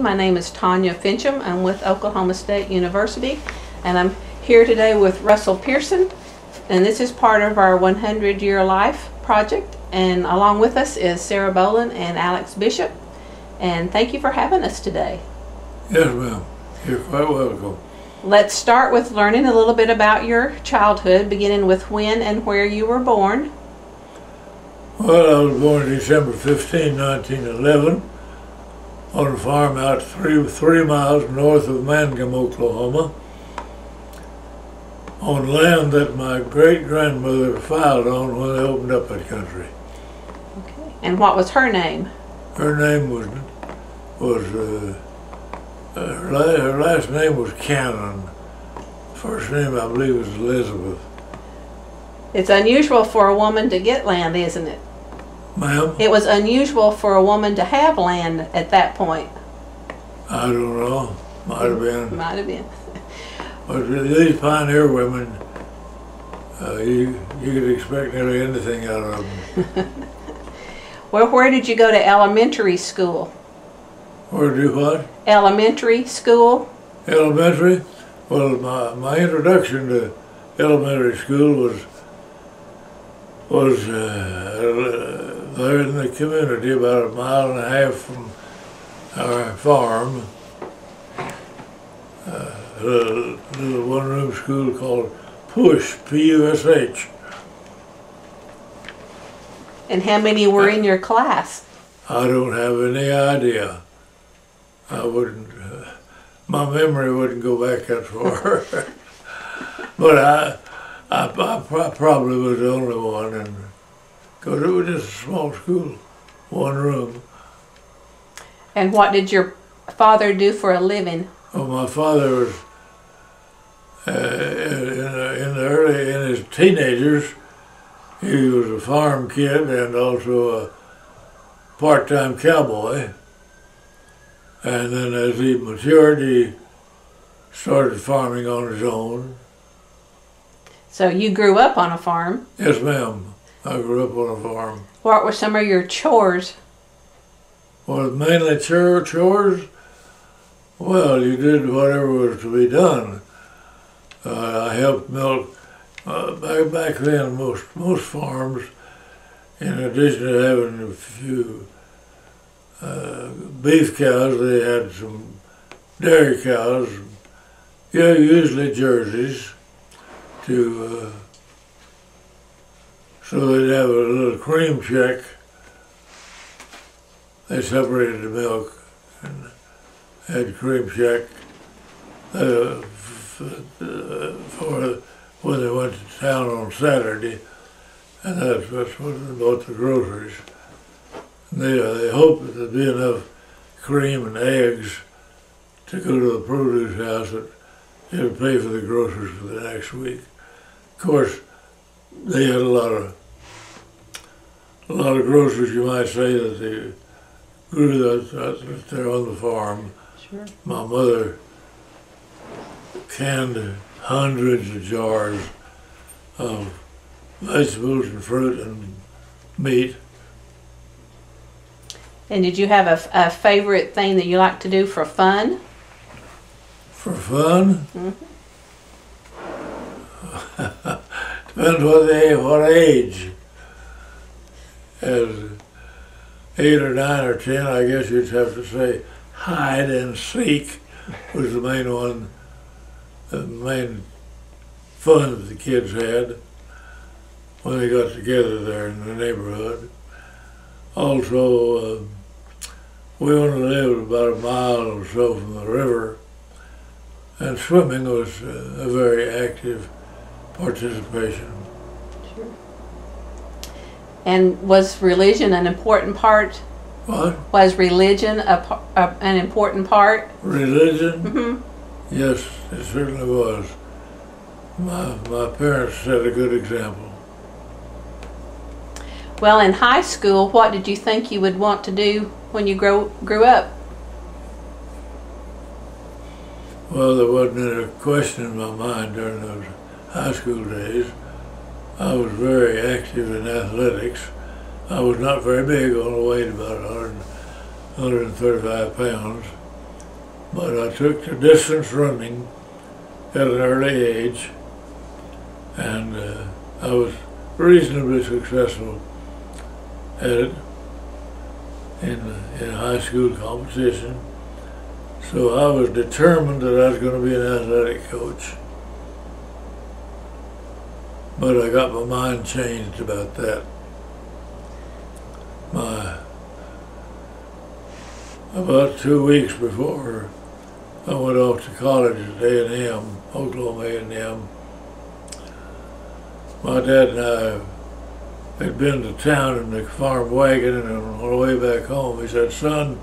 My name is Tanya Fincham. I'm with Oklahoma State University, and I'm here today with Russell Pierson, and this is part of our 100 Year Life project, and along with us is Sarah Bolin and Alex Bishop, and thank you for having us today. Yes, ma'am. You're quite welcome. Let's start with learning a little bit about your childhood, beginning with when and where you were born. Well, I was born December 15, 1911. On a farm out three miles north of Mangum, Oklahoma, on land that my great-grandmother filed on when they opened up that country. Okay. And what was her name? Her name her last name was Cannon. First name, I believe, was Elizabeth. It's unusual for a woman to get land, isn't it? Ma'am? It was unusual for a woman to have land at that point. I don't know. Might have been. Might have been. But these pioneer women, you could expect nearly anything out of them. Well, where did you go to elementary school? Where did you what? Elementary school. Elementary? Well, my introduction to elementary school was there in the community, about a mile and a half from our farm, a little one-room school called Push, P-U-S-H. And how many were in your class? I don't have any idea. I wouldn't, my memory wouldn't go back that far. But I probably was the only one, and because it was just a small school, one room. And what did your father do for a living? Oh, my father was in his teenagers. He was a farm kid and also a part-time cowboy. And then as he matured, he started farming on his own. So you grew up on a farm? Yes, ma'am. I grew up on a farm. What were some of your chores? Well, mainly chores? Well, you did whatever was to be done. I helped milk. Back then, most farms, in addition to having a few beef cows, they had some dairy cows, yeah, usually Jerseys, so they'd have a little cream check. They separated the milk and had cream check for when they went to town on Saturday, and that's when they bought the groceries. And they hoped that there'd be enough cream and eggs to go to the produce house that they would pay for the groceries for the next week. Of course, they had a lot of groceries, you might say, that they grew that there on the farm. Sure. My mother canned hundreds of jars of vegetables and fruit and meat. And did you have a favorite thing that you like to do for fun? For fun? Mm-hmm. Depends what age. As 8 or 9 or 10, I guess you'd have to say hide and seek was the main one, the main fun that the kids had when they got together there in the neighborhood. Also, we only lived about a mile or so from the river, and swimming was a very active participation. Sure. And was religion an important part? What? Was religion an important part? Religion? Mm-hmm. Yes, it certainly was. My parents set a good example. Well, in high school, what did you think you would want to do when you grew up? Well, there wasn't a question in my mind during those high school days. I was very active in athletics. I was not very big, only weighed about 135 pounds. but I took to distance running at an early age, and I was reasonably successful at it in high school competition. So I was determined that I was going to be an athletic coach. But I got my mind changed about that. About 2 weeks before I went off to college at A&M, Oklahoma A&M, my dad and I had been to town in the farm wagon, and on the way back home he said, "Son,"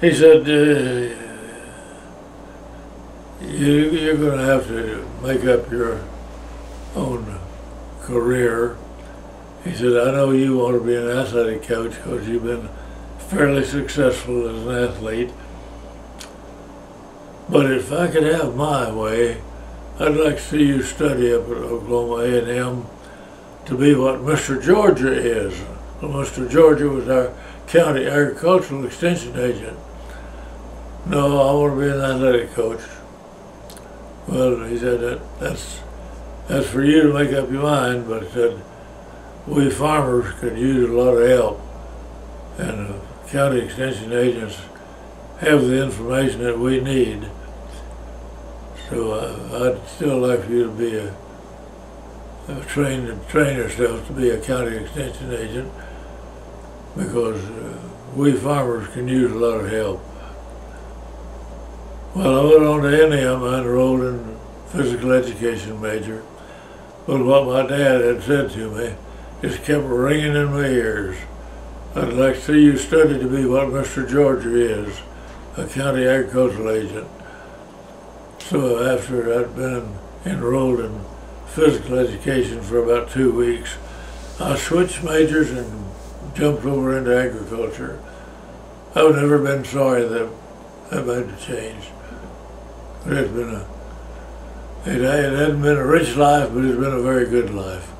he said, you're going to have to make up your own career." He said, "I know you want to be an athletic coach because you've been fairly successful as an athlete, but if I could have my way, I'd like to see you study up at Oklahoma A&M to be what Mr. Georgia is." Well, Mr. Georgia was our county agricultural extension agent. "No, I want to be an athletic coach." "Well," he said, that's for you to make up your mind, but he said, "we farmers could use a lot of help, and the county extension agents have the information that we need. So I'd still like for you to be train yourself to be a county extension agent, because we farmers can use a lot of help." Well, I went on to A&M. I enrolled in physical education major, but what my dad had said to me just kept ringing in my ears. "I'd like to see you study to be what Mr. Georgia is, a county agricultural agent." So after I'd been enrolled in physical education for about 2 weeks, I switched majors and jumped over into agriculture. I've never been sorry that I made the change. It hasn't been a rich life, but it's been a very good life.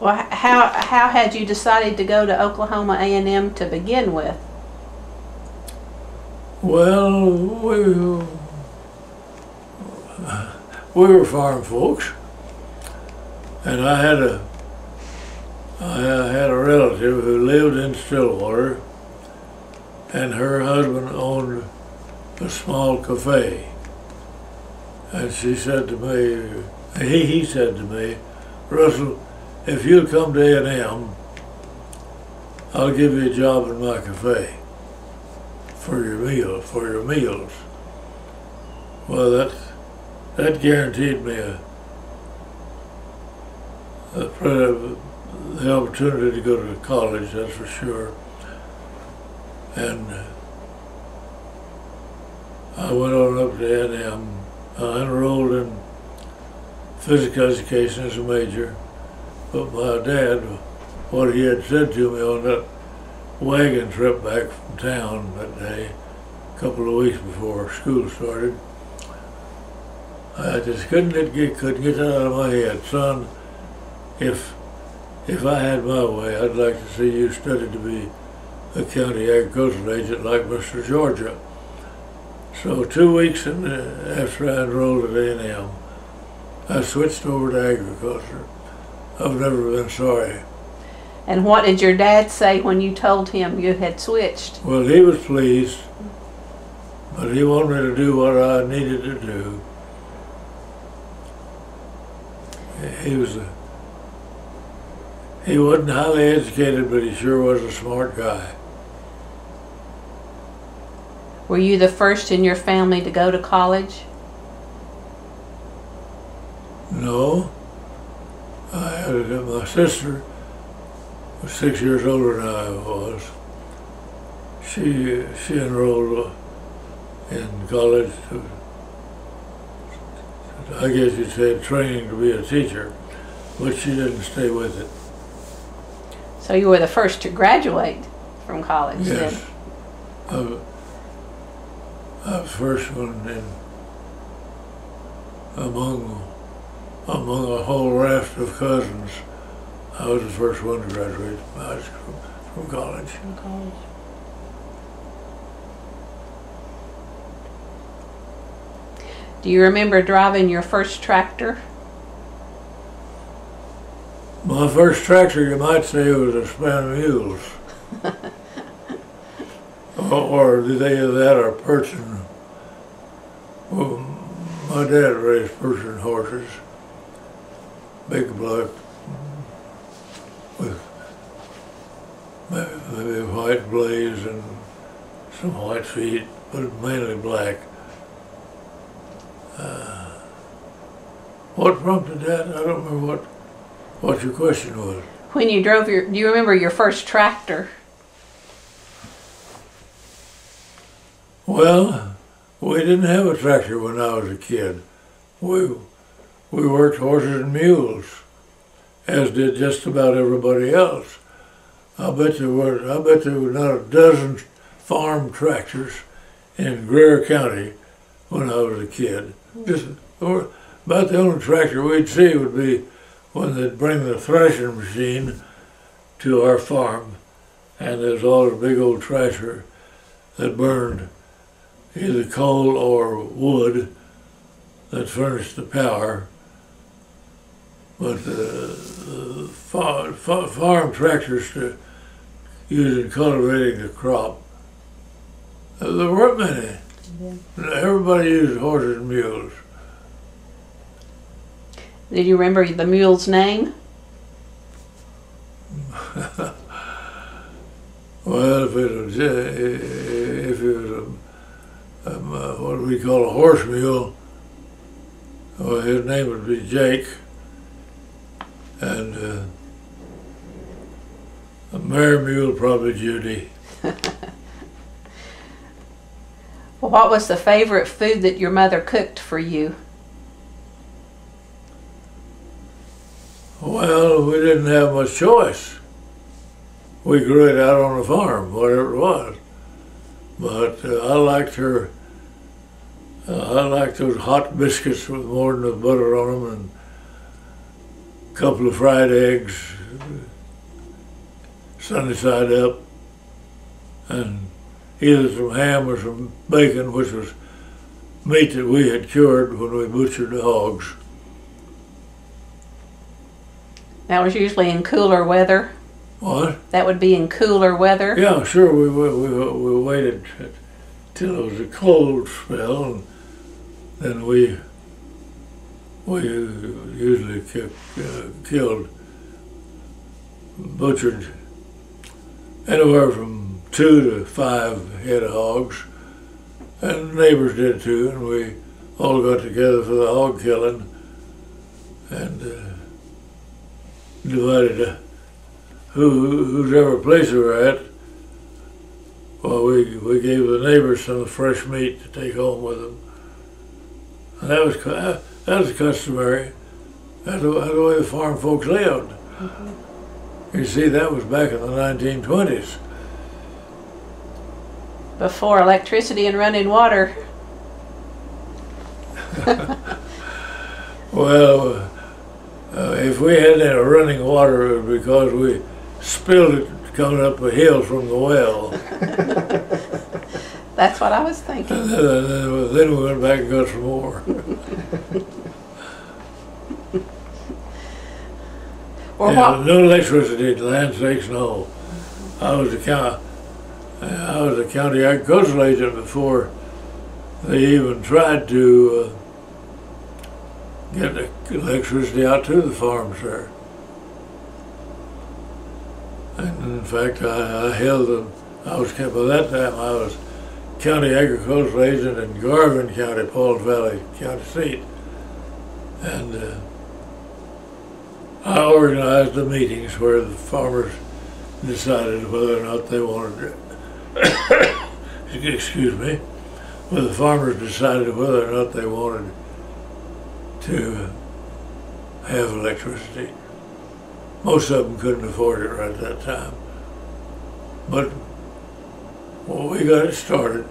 Well, how had you decided to go to Oklahoma A&M to begin with? Well, we were farm folks, and I had a relative who lived in Stillwater, and her husband owned a small cafe. And she said to me, he said to me, "Russell, if you'll come to A&M, I'll give you a job in my cafe for your meals. Well, that guaranteed me the opportunity to go to college, that's for sure. And I went on up to A&M. I enrolled in physical education as a major, but my dad, what he had said to me on that wagon trip back from town that day, a couple of weeks before school started, I just couldn't get that out of my head. "Son, if I had my way, I'd like to see you study to be a county agricultural agent like Mr. Georgia." So 2 weeks after I enrolled at A&M, I switched over to agriculture. I've never been sorry. And what did your dad say when you told him you had switched? Well, he was pleased, but he wanted me to do what I needed to do. He wasn't highly educated, but he sure was a smart guy. Were you the first in your family to go to college? No. My sister was 6 years older than I was. She enrolled in college to, I guess you'd say, training to be a teacher, but she didn't stay with it. So you were the first to graduate from college? Yes. Then. I was first one among a whole raft of cousins. I was the first one to graduate from college. Do you remember driving your first tractor? My first tractor, you might say, was a span of mules. Or did they have that or Person? Well, my dad raised Person horses, big black with maybe white blaze and some white feet, but mainly black. What prompted that? I don't remember what your question was. When you drove your, do you remember your first tractor? Well, we didn't have a tractor when I was a kid. We worked horses and mules, as did just about everybody else. I bet there were not a dozen farm tractors in Greer County when I was a kid. Just, or about the only tractor we'd see would be when they'd bring the thrashing machine to our farm, and there's always a big old thrasher that burned either coal or wood that furnished the power. But the farm tractors to use in cultivating the crop, there weren't many. Yeah. Everybody used horses and mules. Do you remember the mule's name? Well, if it was what we call a horse mule, well, his name would be Jake, and a mare mule probably Judy. Well, what was the favorite food that your mother cooked for you? Well, we didn't have much choice. We grew it out on the farm, whatever it was. But I liked those hot biscuits with more than butter on them, and a couple of fried eggs, sunny side up, and either some ham or some bacon, which was meat that we had cured when we butchered the hogs. That was usually in cooler weather. What? That would be in cooler weather? Yeah, sure. We waited till it was a cold spell, and then we usually killed, butchered anywhere from 2 to 5 head of hogs, and neighbors did too, and we all got together for the hog killing, and divided up. Whoever place we were at, well, we gave the neighbors some fresh meat to take home with them. And that was customary. That's the way the farm folks lived. Mm-hmm. You see, that was back in the 1920s. Before electricity and running water. Well, if we had any running water, it was because we spilled it coming up a hill from the well. That's what I was thinking. And then we went back and got some more. No electricity, land sakes, no. I was a county agricultural agent before they even tried to get the electricity out to the farms there. And in fact, by that time I was county agricultural agent in Garvin County, Paul's Valley County seat. And I organized the meetings where the farmers decided whether or not they wanted to, excuse me, where the farmers decided whether or not they wanted to have electricity. Most of them couldn't afford it right at that time. But, well, we got it started.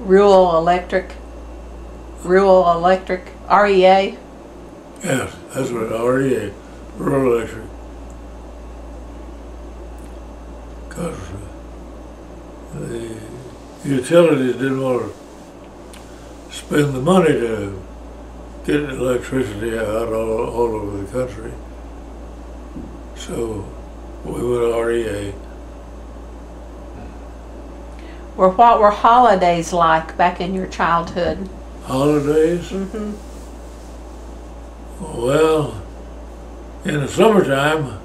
Rural Electric, REA? Yes, that's what, REA, Rural Electric. Because the utilities didn't want to spend the money to get electricity out all over the country. So we went REA. Well, what were holidays like back in your childhood? Holidays? Mm-hmm. Well, in the summertime,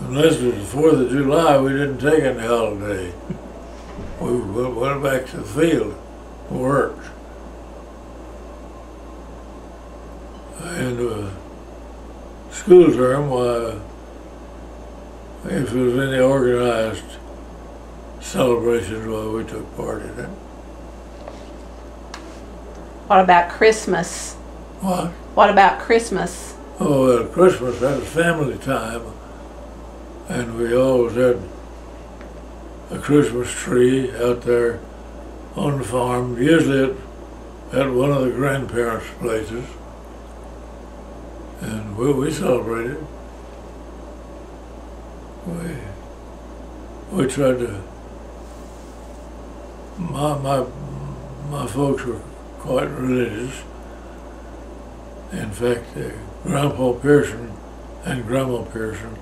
unless it was the 4th of July, we didn't take any holiday. We went back to the field and worked. And school term, if there was any organized celebrations, well, we took part in it. What about Christmas? What? What about Christmas? Oh, well, Christmas, that was family time. And we always had a Christmas tree out there on the farm, usually at one of the grandparents' places. And we celebrated. We tried to. My folks were quite religious. In fact, Grandpa Pierson and Grandma Pierson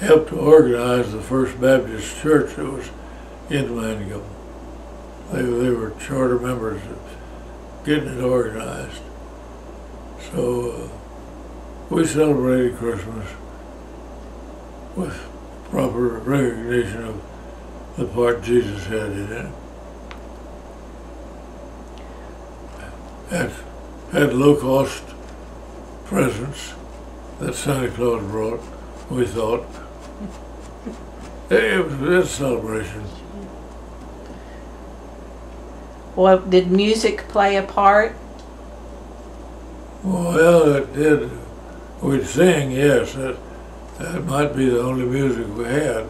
helped to organize the First Baptist Church that was in Mangum. They were charter members of getting it organized. So we celebrated Christmas with proper recognition of the part Jesus had in it. At low-cost presents that Santa Claus brought, we thought. It was a celebration. Well, did music play a part? Well, it did. We'd sing, yes. That might be the only music we had,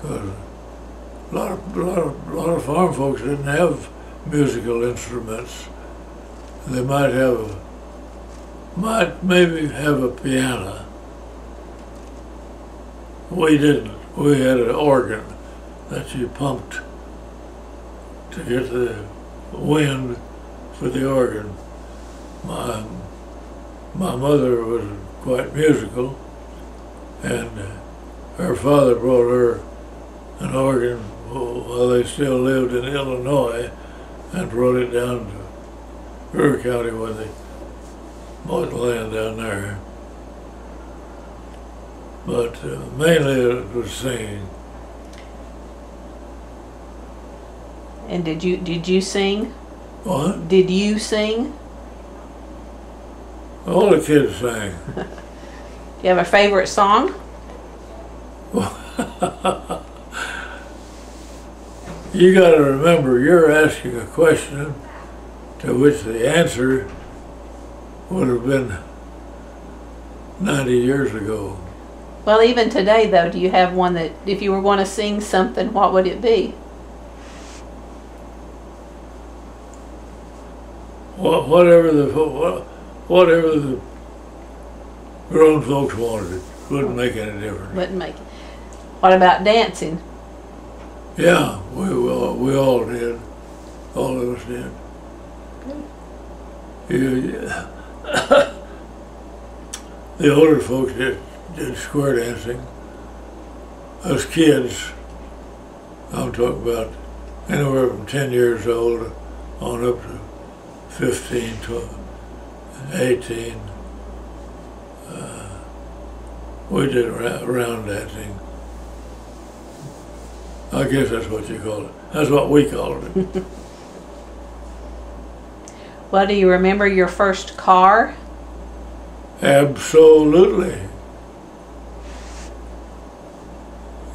because a lot of farm folks didn't have musical instruments. They might have, maybe have a piano. We didn't. We had an organ that you pumped to get the wind for the organ. My mother was quite musical, and her father brought her an organ while they still lived in Illinois, and brought it down to Greer County where they bought land down there. But mainly it was singing. And did you sing? What? Did you sing? All the kids sang. Do you have a favorite song? You got to remember, you're asking a question to which the answer would have been 90 years ago. Well, even today, though, do you have one that, if you were going to sing something, what would it be? Whatever the grown folks wanted, wouldn't make any difference. Wouldn't make it. What about dancing? Yeah, we all did. All of us did. Yeah. The older folks did square dancing. Us kids, I'm talking about anywhere from 10 years old on up to 15, 12, 18. We did round dancing. I guess that's what you call it. That's what we called it. Well, do you remember your first car? Absolutely.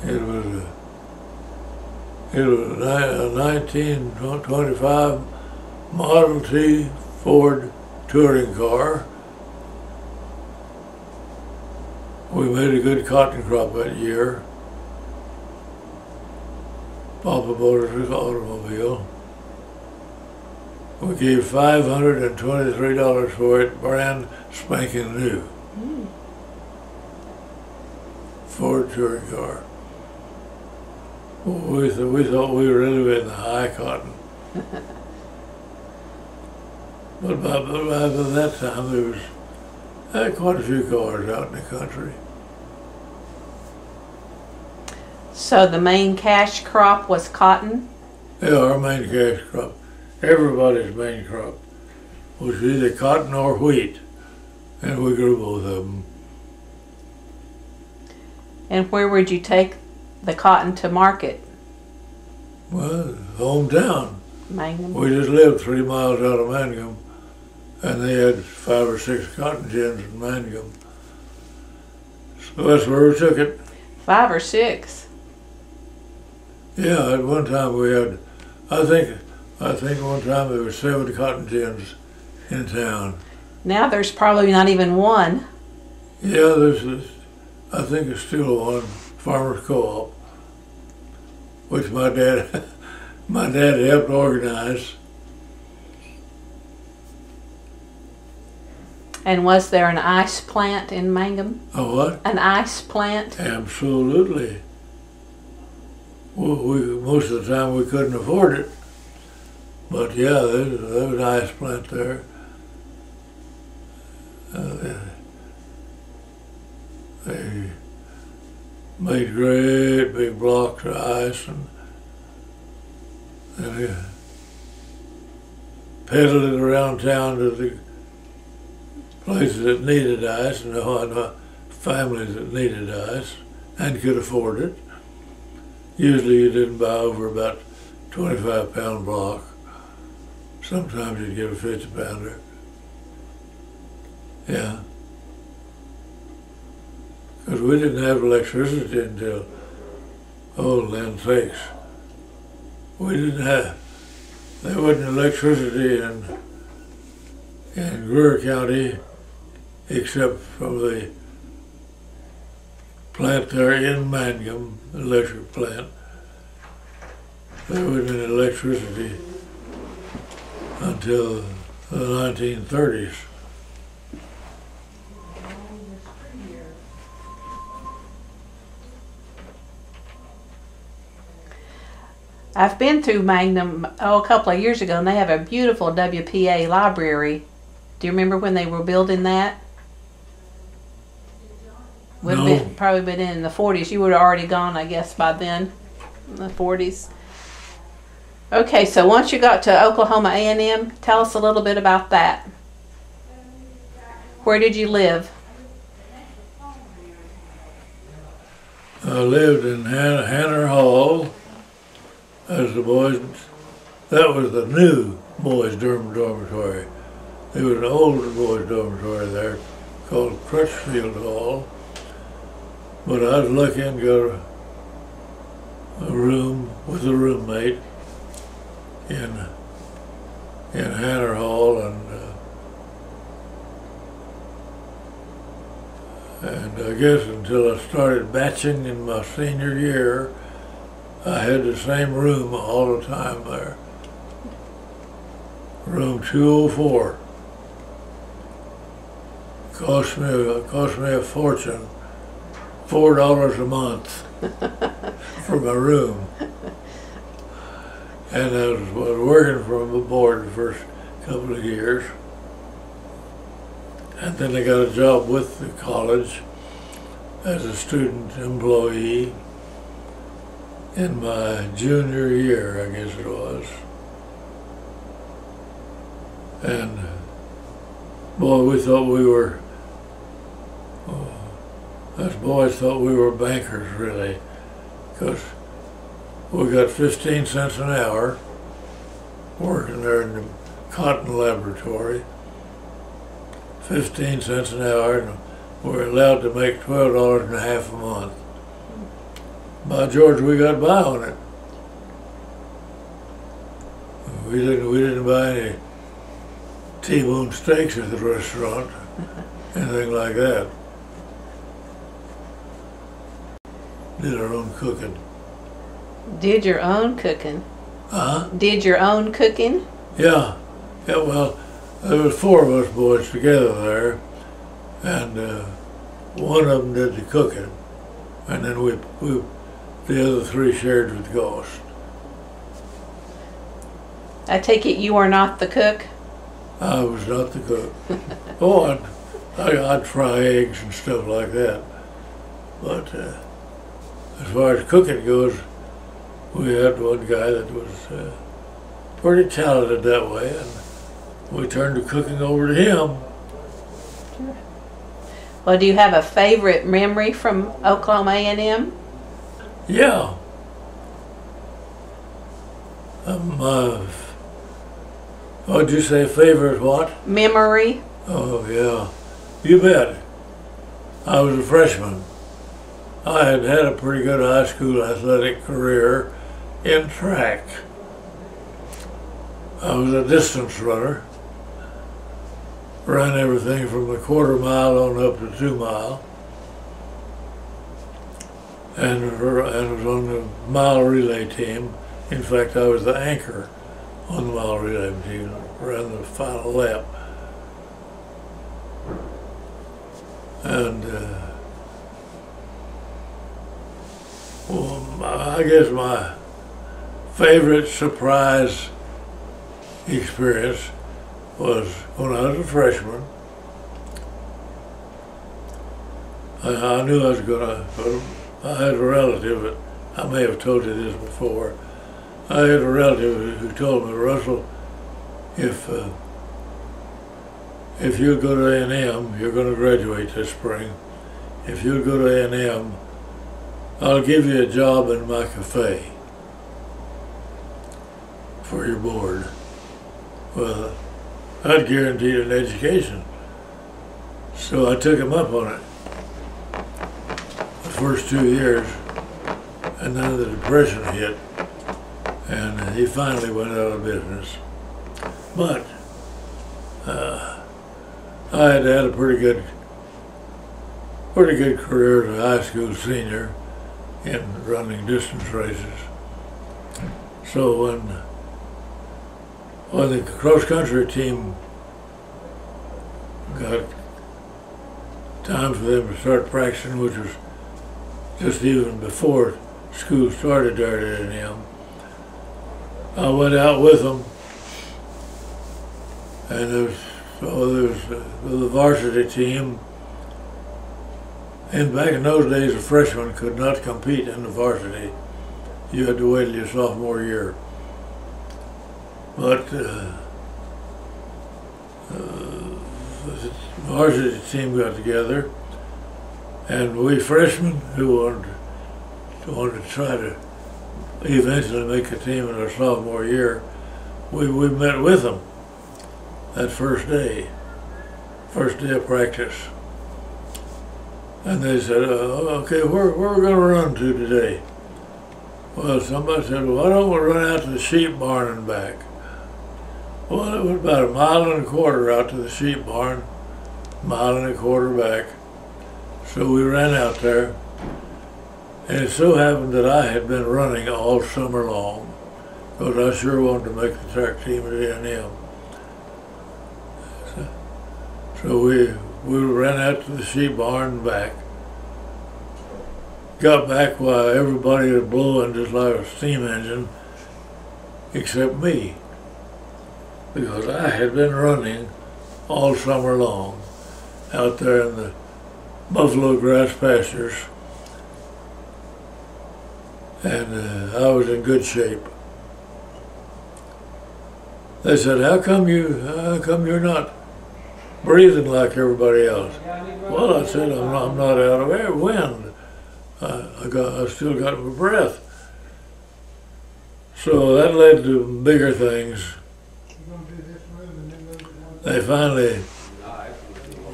It was a 1925 Model T Ford touring car. We made a good cotton crop that year. Papa bought us his automobile. We gave $523 for it, brand spanking new. Mm. Ford touring car. We thought we were really in the high cotton. But by that time, there was quite a few cars out in the country. So the main cash crop was cotton? Yeah, our main cash crop. Everybody's main crop was either cotton or wheat, and we grew both of them. And where would you take the cotton to market? Well, hometown. Mangum. We just lived 3 miles out of Mangum, and they had 5 or 6 cotton gins in Mangum. So that's where we took it. 5 or 6? Yeah, at one time we had, I think one time there were 7 cotton gins in town. Now there's probably not even one. Yeah, there's this, I think it's still one, Farmers Co-op, which my dad, helped organize. And was there an ice plant in Mangum? A what? An ice plant? Absolutely. Well, most of the time we couldn't afford it. But yeah, there was an ice plant there. They made great big blocks of ice and they peddled it around town to the places that needed ice and the families that needed ice and could afford it. Usually you didn't buy over about 25-pound block. Sometimes you'd get a 50-pounder. Yeah. Because we didn't have electricity until, oh, land sakes. We didn't have, there wasn't electricity in Greer County except from the plant there in Mangum, electric plant. There wasn't any electricity until the 1930s. I've been through Mangum a couple of years ago, and they have a beautiful WPA library. Do you remember when they were building that? Would no. Have been, probably been in the 40s. You would have already gone, I guess, by then, in the 40s. Okay, so once you got to Oklahoma A&M, tell us a little bit about that. Where did you live? I lived in Hanner Hall. As the boys, that was the new boys' dormitory. There was an older boys' dormitory there called Crutchfield Hall. But I was lucky and got a room with a roommate in Hanner Hall and I guess until I started batching in my senior year, I had the same room all the time there. Room 204. Cost me a fortune. $4 a month for my room. And I was working for the board the first couple of years. And then I got a job with the college as a student employee. In my junior year, I guess it was. And boy, we thought we were, us boys thought we were bankers really, because we got 15 cents an hour working there in the cotton laboratory. 15 cents an hour, and we were allowed to make $12.50 a month. By George, we got by on it. We didn't buy any T-bone steaks at the restaurant, anything like that. Did our own cooking. Did your own cooking? Uh-huh. Did your own cooking? Yeah. Yeah, well, there was 4 of us boys together there, and one of them did the cooking, and then we the other 3 shared with the cost. I take it you are not the cook? I was not the cook. Oh, I'd fry eggs and stuff like that. But as far as cooking goes, we had one guy that was pretty talented that way, and we turned the cooking over to him. Sure. Well, do you have a favorite memory from Oklahoma A&M? Yeah. What'd you say, favorite what? Memory. Oh, yeah. You bet. I was a freshman. I had had a pretty good high school athletic career in track. I was a distance runner. Ran everything from the quarter mile on up to 2 mile. And was on the mile relay team. In fact, I was the anchor on the mile relay team, ran the final lap. And well, I guess my favorite surprise experience was when I was a freshman. I knew I was gonna, I had a relative that, I may have told you this before, I had a relative who told me, Russell, if you go to A&M, you're going to graduate this spring. If you go to A&M, I'll give you a job in my cafe for your board. Well, I'd guaranteed an education. So I took him up on it the first 2 years, and then the Depression hit, and he finally went out of business. But I had had a pretty good career as a high school senior in running distance races. So when the cross-country team got time for them to start practicing, which was just even before school started there at A&M, I went out with them, and there was the varsity team. And back in those days, a freshman could not compete in the varsity. You had to wait till your sophomore year. But the varsity team got together, and we freshmen who wanted to try to eventually make a team in our sophomore year, we met with them that first day of practice. And they said, okay, where are we going to run to today? Well, somebody said, well, why don't we run out to the sheep barn and back? Well, it was about 1.25 miles out to the sheep barn, 1.25 miles back. So we ran out there. And it so happened that I had been running all summer long, because I sure wanted to make the track team at A&M. So we ran out to the sheep barn and back. Got back while everybody was blowing just like a steam engine, except me, because I had been running all summer long out there in the buffalo grass pastures. And I was in good shape. They said, how come you're not breathing like everybody else? Well, I said, I'm not out of air, wind. I still got my breath. So that led to bigger things. They finally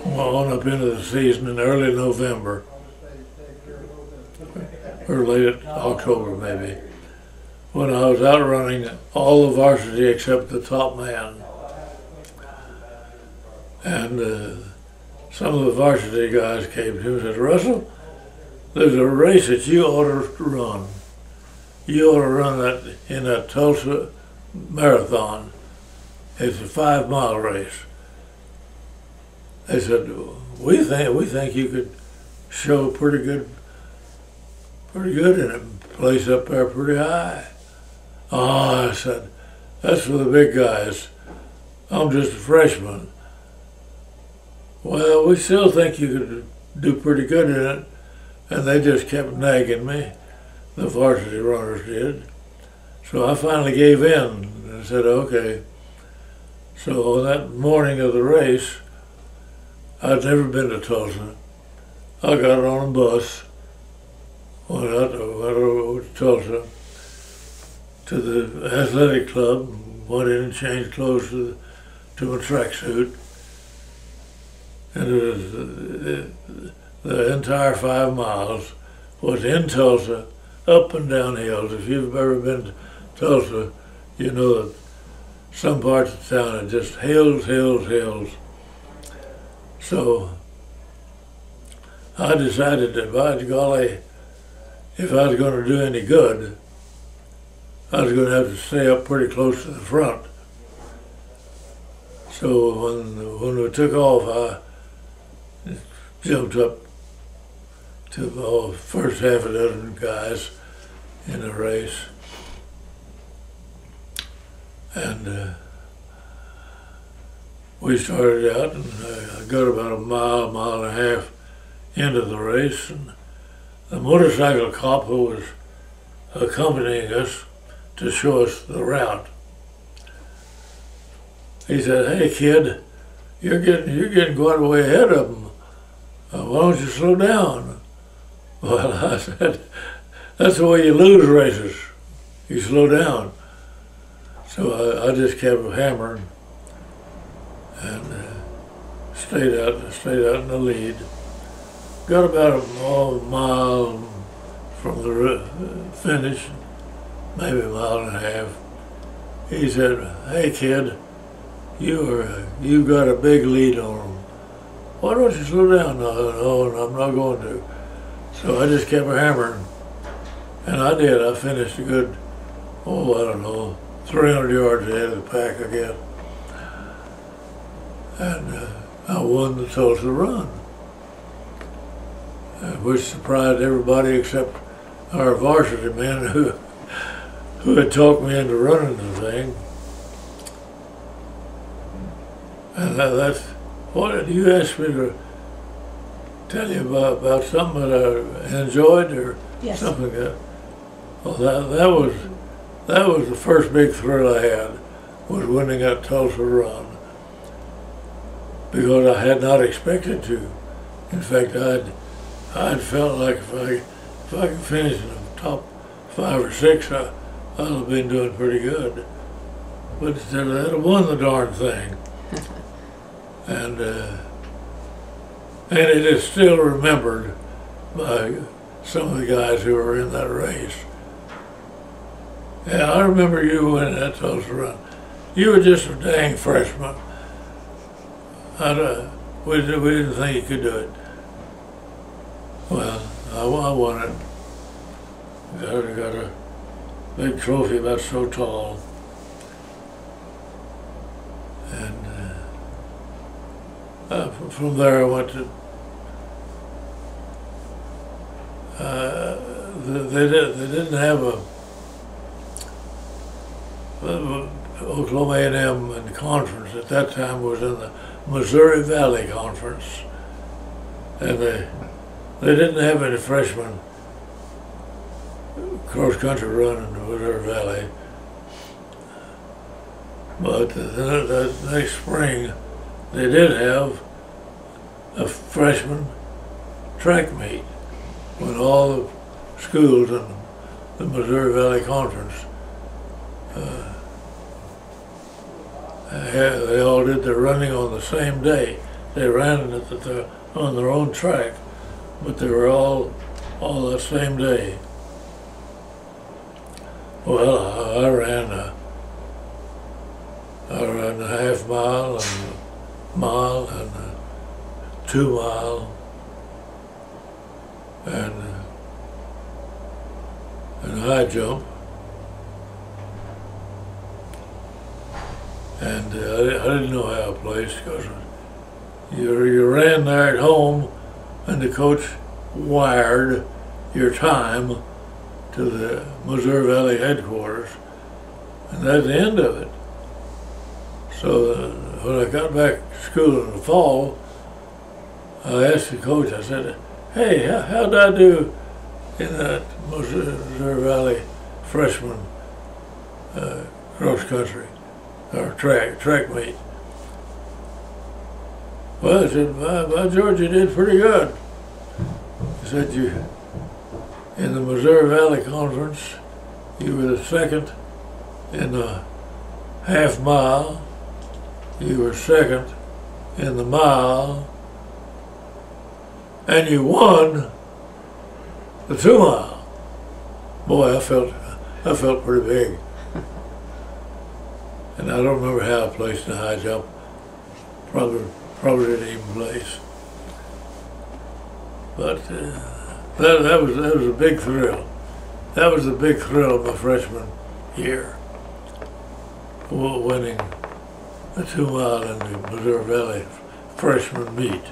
went on up into the season in early November, or late October maybe, when I was out running all the varsity except the top man. And some of the varsity guys came to me and said, Russell, there's a race that you ought to run. You ought to run that in a Tulsa Marathon. It's a 5 mile race. They said, we think you could show pretty good in it, place up there pretty high. I said, that's for the big guys. I'm just a freshman. Well, we still think you could do pretty good in it. And they just kept nagging me, the varsity runners did. So I finally gave in and said, okay. So that morning of the race, I'd never been to Tulsa. I got on a bus, went out to Tulsa, to the athletic club, went in and changed clothes to a tracksuit. And it was, the entire 5 miles was in Tulsa, up and down hills. If you've ever been to Tulsa, you know that some parts of the town are just hills, hills, hills. So I decided that, by golly, if I was going to do any good, I was going to have to stay up pretty close to the front. So when we took off, I jumped up to the first half a dozen guys in the race. And we started out, and I got about a mile, mile and a half into the race. And the motorcycle cop who was accompanying us to show us the route, he said, "Hey kid, you're getting quite a way ahead of them. Why don't you slow down?" Well, I said, "That's the way you lose races. You slow down." So I just kept hammering and stayed out in the lead. Got about a mile from the finish, maybe a mile and a half. He said, "Hey kid, you got a big lead on them. Why don't you slow down?" No, I'm not going to. So I just kept hammering, and I did. I finished a good, I don't know, 300 yards ahead of the pack again. And I won the Tulsa Run, which surprised everybody except our varsity men who had talked me into running the thing. And that's what you asked me to tell you about something that I enjoyed, or yes, something that, well, that was the first big thrill I had, was winning that Tulsa Run, because I had not expected to. In fact, I'd felt like if I could finish in the top 5 or 6, I'd have been doing pretty good. But instead of that, I won the darn thing. And it is still remembered by some of the guys who were in that race. Yeah, I remember you winning that Tulsa Run. You were just a dang freshman. We didn't think you could do it. Well, I won it. Got a big trophy about so tall. And from there I went to. They didn't have a. Oklahoma A&M and conference at that time was in the Missouri Valley Conference, and they didn't have any freshmen cross country run in the Missouri Valley. But the next spring, they did have a freshman track meet when all the schools in the Missouri Valley Conference. They all did their running on the same day. They ran it on their own track, but they were all the same day. Well, I ran a half mile and a mile and a 2 mile, and a high jump. And I didn't know how I placed, because you ran there at home and the coach wired your time to the Missouri Valley headquarters, and that's the end of it. So when I got back to school in the fall, I asked the coach, I said, hey, how did I do in that Missouri Valley freshman cross country or track meet? Well, I said, by George, you did pretty good. He said, you, in the Missouri Valley Conference, you were the second in the half mile, you were second in the mile, and you won the 2 mile. Boy, I felt pretty big. And I don't remember how I placed in the high jump. Probably didn't even place. But that was a big thrill. That was the big thrill of my freshman year. Winning the 2 mile in the Missouri Valley freshman meet.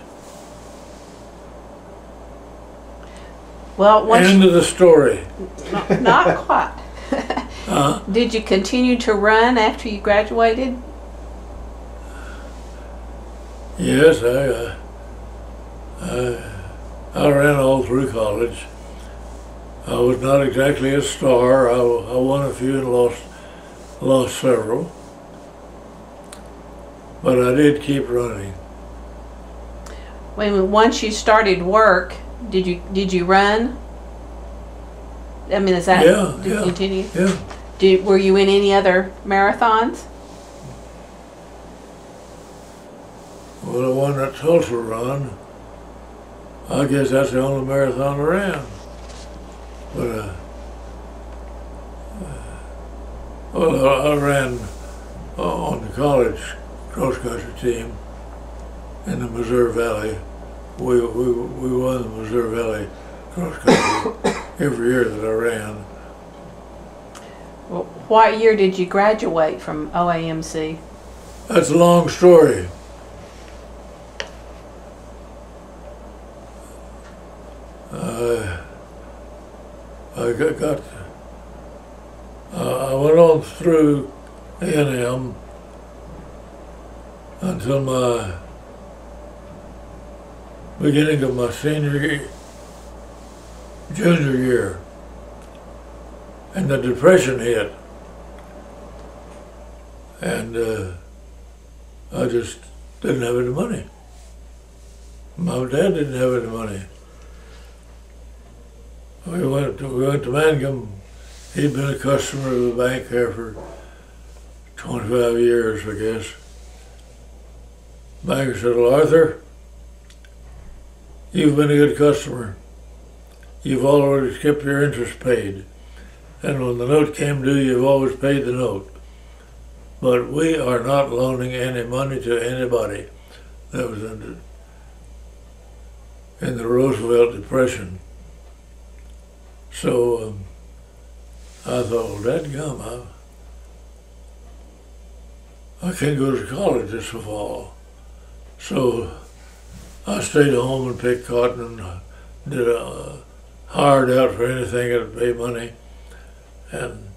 Well, end of the story. Not quite. Uh-huh. Did you continue to run after you graduated? Yes, I ran all through college. I was not exactly a star. I won a few and lost several, but I did keep running. When once you started work, did you run? I mean, is that did you continue? Yeah. Were you in any other marathons? Well, I won that Tulsa Run. I guess that's the only marathon I ran. But I ran on the college cross country team in the Missouri Valley. We won the Missouri Valley cross country every year that I ran. Well, what year did you graduate from OAMC? That's a long story. I went on through A&M until my beginning of my junior year, and the Depression hit, and I just didn't have any money. My dad didn't have any money. We went to Mangum. He'd been a customer of the bank there for 25 years, I guess. Mangum said, well, Arthur, you've been a good customer. You've always kept your interest paid. And when the note came due, you've always paid the note. But we are not loaning any money to anybody. That was in the Roosevelt Depression. So I thought, well, dadgum, I can't go to college this fall. So I stayed home and picked cotton and did hired out for anything that would pay money. And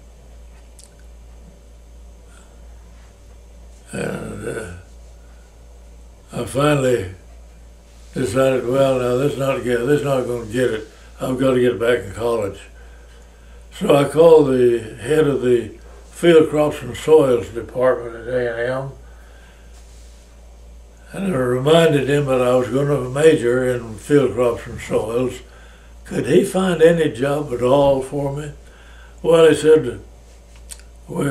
I finally decided, well, now this is not going to get it. I've got to get back in college. So I called the head of the Field Crops and Soils Department at A&M, and I reminded him that I was going to major in field crops and soils. Could he find any job at all for me? Well, he said, we've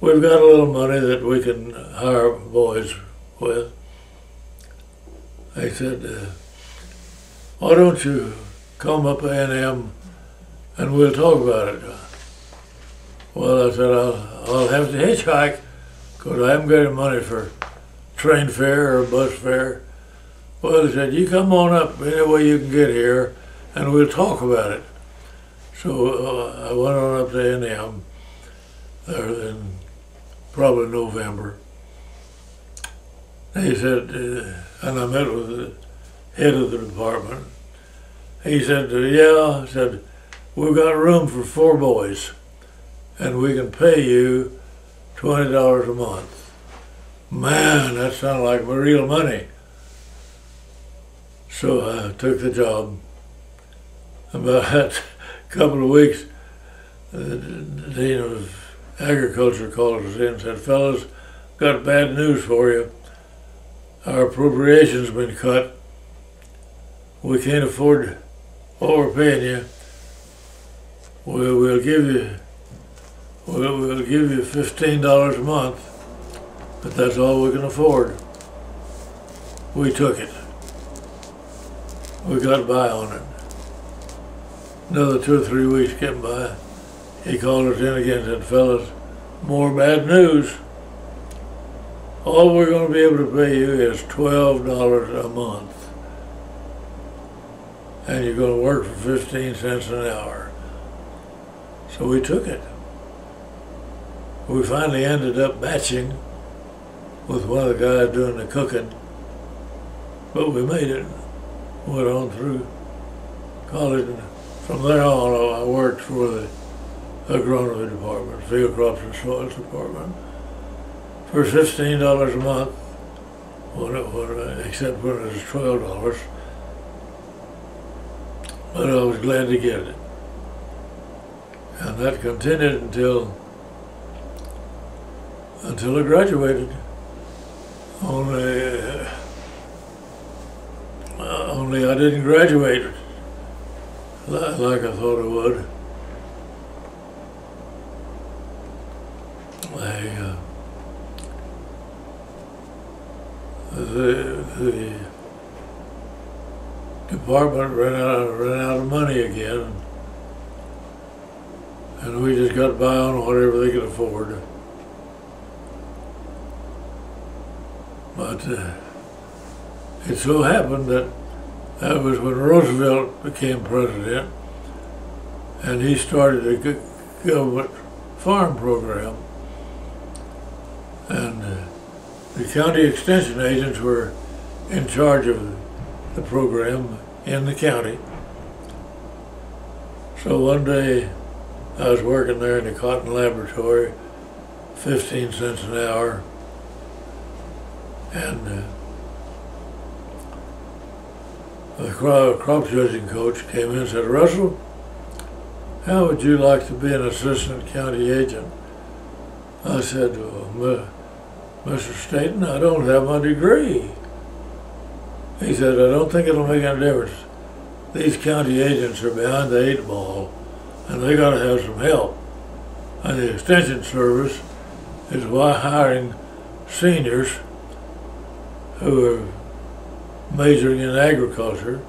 got a little money that we can hire boys with. I said, why don't you come up to A&M and we'll talk about it? Well, I said, I'll have to hitchhike because I haven't got any money for train fare or bus fare. Well, they said, you come on up any way you can get here and we'll talk about it. So I went on up to A&M there in probably November. He said, and I met with the head of the department. He said, yeah, I said, we've got room for 4 boys and we can pay you $20 a month. Man, that sounded like real money. So I took the job. About that couple of weeks, the Dean of Agriculture called us in and said, "Fellas, got bad news for you. Our appropriation's been cut. We can't afford overpaying you. We'll give you $15 a month, but that's all we can afford." We took it. We got by on it. Another 2 or 3 weeks came by. He called us in again and said, "Fellas, more bad news. All we're going to be able to pay you is $12 a month. And you're going to work for 15 cents an hour." So we took it. We finally ended up matching with one of the guys doing the cooking. But we made it. Went on through college. And from there on, I worked for the agronomy department, field crops and soils department, for $15 a month, except when it was $12. But I was glad to get it. And that continued until I graduated only I didn't graduate like I thought I would. The department ran out of money again, and we just got by on whatever they could afford. But it so happened that was when Roosevelt became president, and he started a government farm program, and the county extension agents were in charge of the program in the county. So one day I was working there in the cotton laboratory, 15 cents an hour, and the crop judging coach came in and said, "Russell, how would you like to be an assistant county agent?" I said, "Well, Mr. Staten, I don't have my degree." He said, "I don't think it'll make any difference. These county agents are behind the 8 ball, and they got to have some help. And the Extension Service is hiring seniors who are majoring in agriculture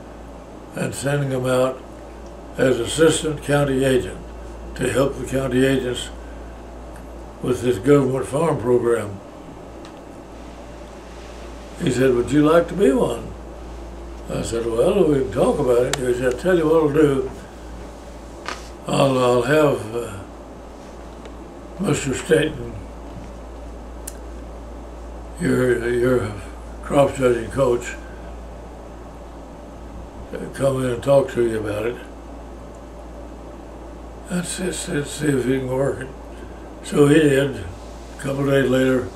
and sending them out as assistant county agent to help the county agents with this government farm program." He said, "Would you like to be one?" I said, "Well, we can talk about it." He said, "I'll tell you what I'll do. I'll have Mr. Staten, your crop judging coach, come in and talk to you about it. Let's see if he can work it." So he did. A couple of days later,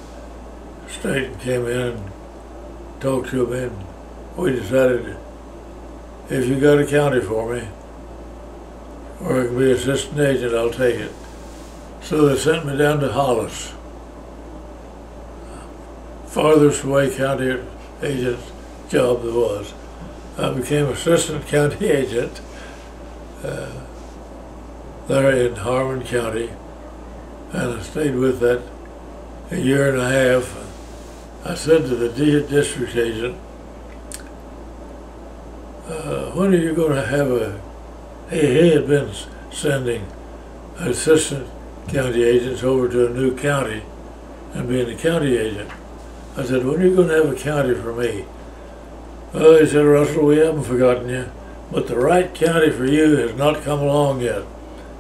Staten came in and talked to him, and we decided, "If you got a county for me, or I can be assistant agent, I'll take it." So they sent me down to Hollis, farthest away county agent job there was. I became assistant county agent there in Harmon County, and I stayed with that a year and a half. I said to the district agent, "When are you going to have a..." He had been sending assistant county agents over to a new county and being a county agent. I said, "When are you going to have a county for me?" "Well," he said, "Russell, we haven't forgotten you, but the right county for you has not come along yet.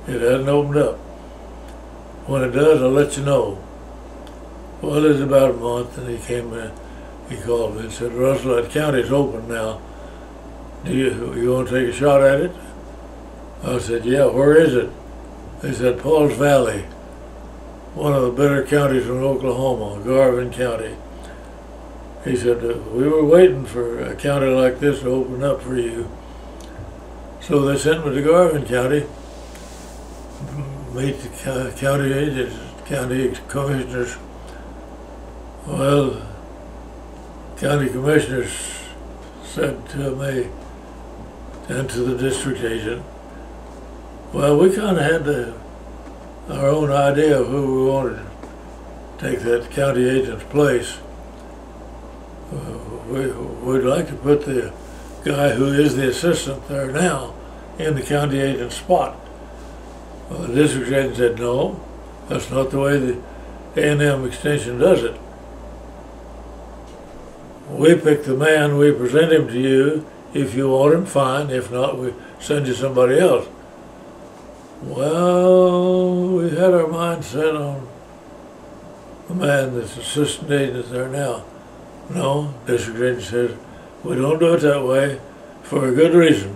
It hasn't opened up. When it does, I'll let you know." Well, it was about a month, and he came in, he called me and said, "Russell, that county's open now. You want to take a shot at it?" I said, "Yeah, where is it?" They said, "Paul's Valley." one of the better counties in Oklahoma, Garvin County. He said, we were waiting for a county like this to open up for you. So they sent me to Garvin County, meet the county agents, county commissioners. Well, county commissioners said to me and to the district agent, well, we kind of had our own idea of who we wanted to take that county agent's place. We'd like to put the guy who is the assistant there now in the county agent's spot. Well, the district agent said, no, that's not the way the A&M Extension does it. We pick the man, we present him to you. If you want him, fine. If not, we send you somebody else. Well, we had our mind set on the man that's assistant agent there now. No, district agent says, we don't do it that way for a good reason.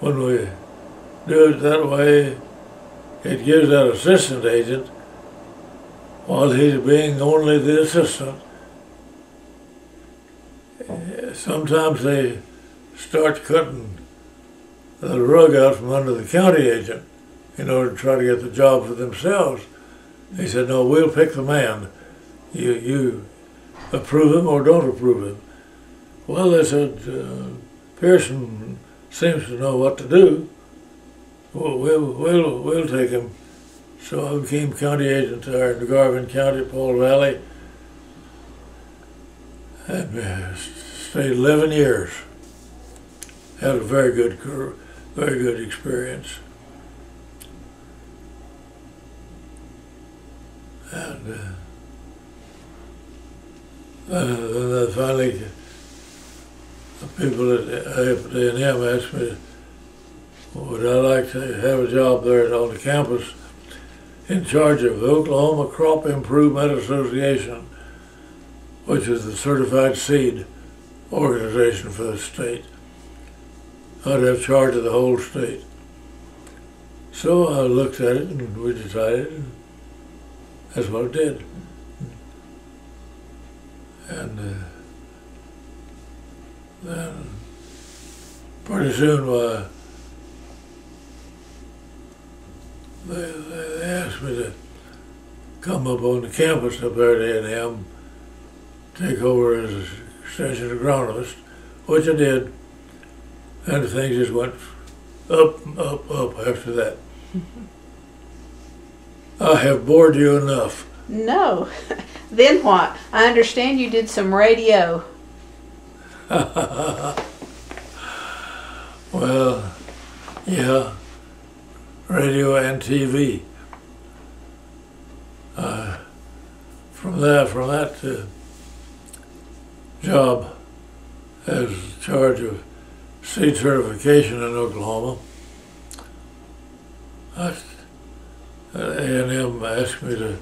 When we do it that way, it gives that assistant agent, while he's being only the assistant, sometimes they start cutting the rug out from under the county agent in order to try to get the job for themselves. He said, no, we'll pick the man. You approve him or don't approve him. Well, they said, Pierson seems to know what to do. Well, we'll take him. So I became county agent there in Garvin County, Paul's Valley, and stayed 11 years. Had a very good experience. And then finally, the people at A&M asked me, would I like to have a job there on the campus in charge of the Oklahoma Crop Improvement Association, which is the certified seed organization for the state. I'd have charge of the whole state. So I looked at it and we decided, and that's what I did. And then pretty soon they asked me to come up on the campus up there at A&M, take over as extension agronomist, which I did. And things just went up after that. I have bored you enough. No. Then what? I understand you did some radio. Well, yeah. Radio and TV. From that job as charge of seed certification in Oklahoma, A&M asked me to,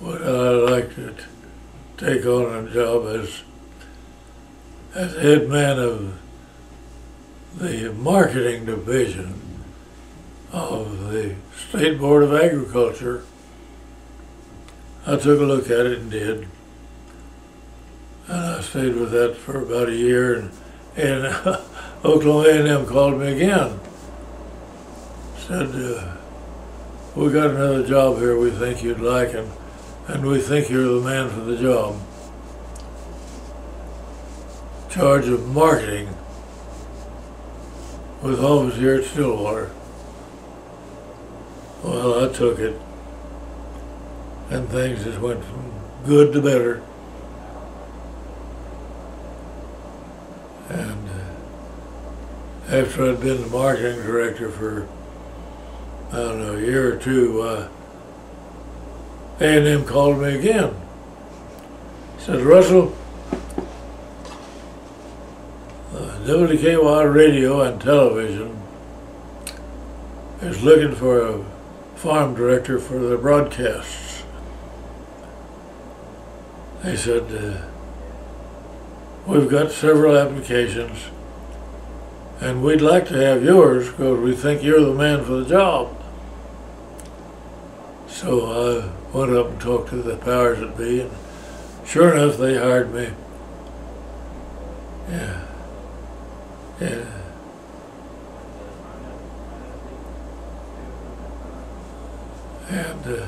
would I like to take on a job as head man of the marketing division of the State Board of Agriculture. I took a look at it and did. And I stayed with that for about a year, and Oklahoma A&M called me again. Said, we got another job here we think you'd like, and we think you're the man for the job. Charge of marketing with office here at Stillwater. Well, I took it, and things just went from good to better. And after I'd been the marketing director for, I don't know, a year or two, A&M called me again. Said, Russell, WKY radio and television is looking for a farm director for their broadcasts. They said, we've got several applications, and we'd like to have yours because we think you're the man for the job. So I went up and talked to the powers that be, and sure enough, they hired me. Yeah. Yeah. And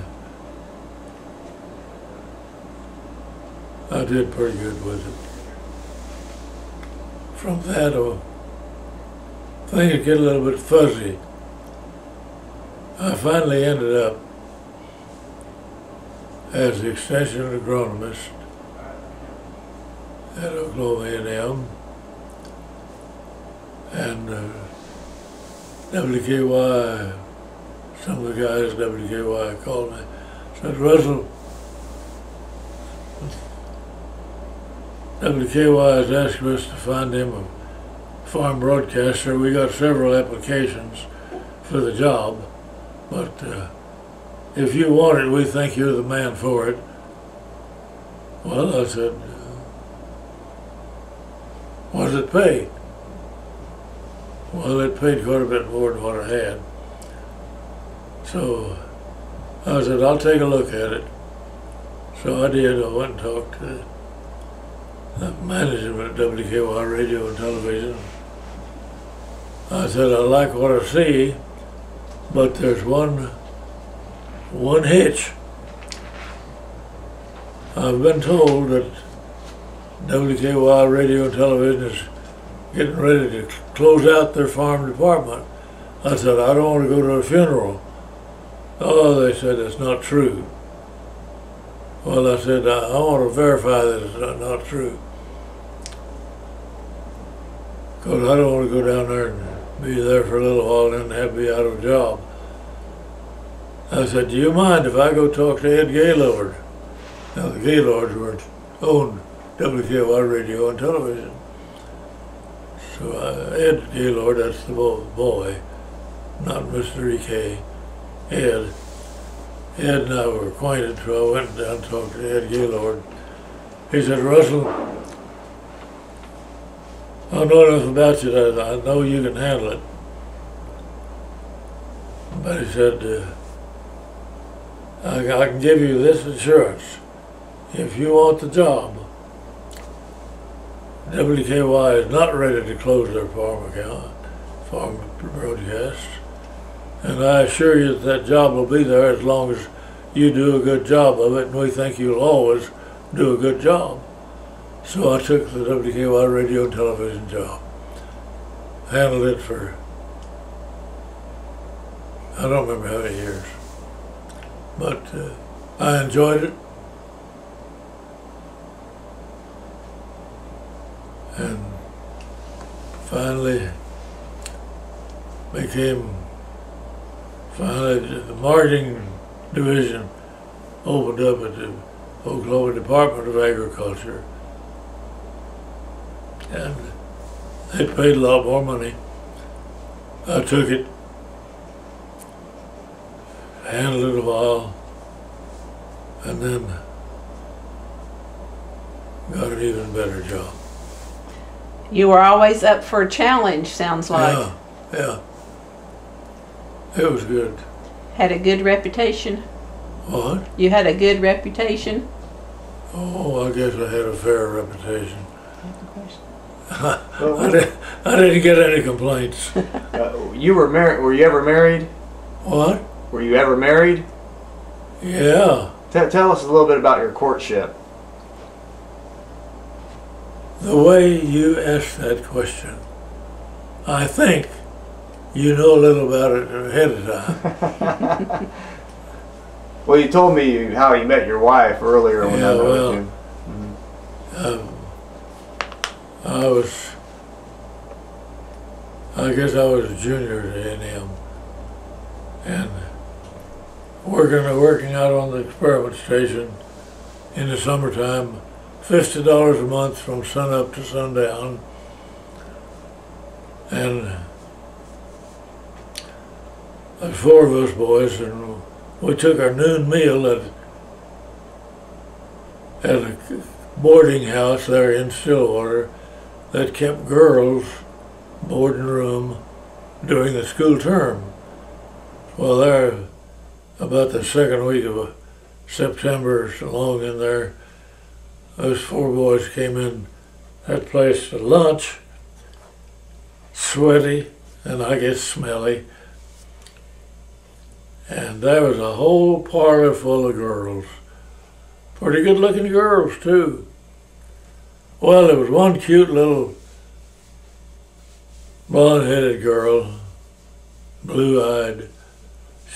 I did pretty good with it. From that on, things get a little bit fuzzy. I finally ended up as the extension agronomist at Oklahoma A&M and WKY. Some of the guys at WKY called me, said, "Russell, WKY is asking us to find him a farm broadcaster. We got several applications for the job, but if you want it, we think you're the man for it." Well, I said, "What does it pay?" Well, it paid quite a bit more than what I had. So I said, "I'll take a look at it." So I did. I went and talked to the management at WKY Radio and Television. I said, "I like what I see, but there's one hitch. I've been told that WKY Radio and Television is getting ready to close out their farm department." I said, "I don't want to go to a funeral." "Oh," they said, "it's not true." Well, I said, I want to verify that it's not true, because I don't want to go down there and be there for a little while and then have to be out of a job. I said, "Do you mind if I go talk to Ed Gaylord?" Now, the Gaylords owned WKY Radio and Television. So Ed Gaylord, that's the boy, not Mr. E.K., Ed and I were acquainted, so I went down and talked to Ed Gaylord. He said, "Russell, I know enough about you that I know you can handle it." But he said, I can give you this assurance. If you want the job, WKY is not ready to close their farm broadcast. And I assure you that job will be there as long as you do a good job of it, and we think you'll always do a good job. So I took the WKY Radio and Television job. Handled it for, I don't remember how many years. But I enjoyed it. And finally the marketing division opened up at the Oklahoma Department of Agriculture, and they paid a lot more money. I took it, handled it a while, and then got an even better job. You were always up for a challenge, sounds like. Yeah. It was good. Had a good reputation? What? You had a good reputation? Oh, I guess I had a fair reputation. That's the question. I didn't get any complaints. You were married. Were you ever married? What? Were you ever married? Yeah. Tell us a little bit about your courtship. The way you asked that question, I think you know a little about it ahead of time. Well, you told me how you met your wife earlier. Yeah, when I met you. I guess I was a junior at A&M, and working out on the experiment station in the summertime, $50 a month from sunup to sundown, and there's four of us boys, and we took our noon meal at a boarding house there in Stillwater that kept girls boarding room during the school term. Well, there about the second week of September, so long in there, those four boys came in that place to lunch, sweaty, and I get smelly. And there was a whole parlor full of girls. Pretty good looking girls too. Well, there was one cute little blonde-headed girl, blue-eyed.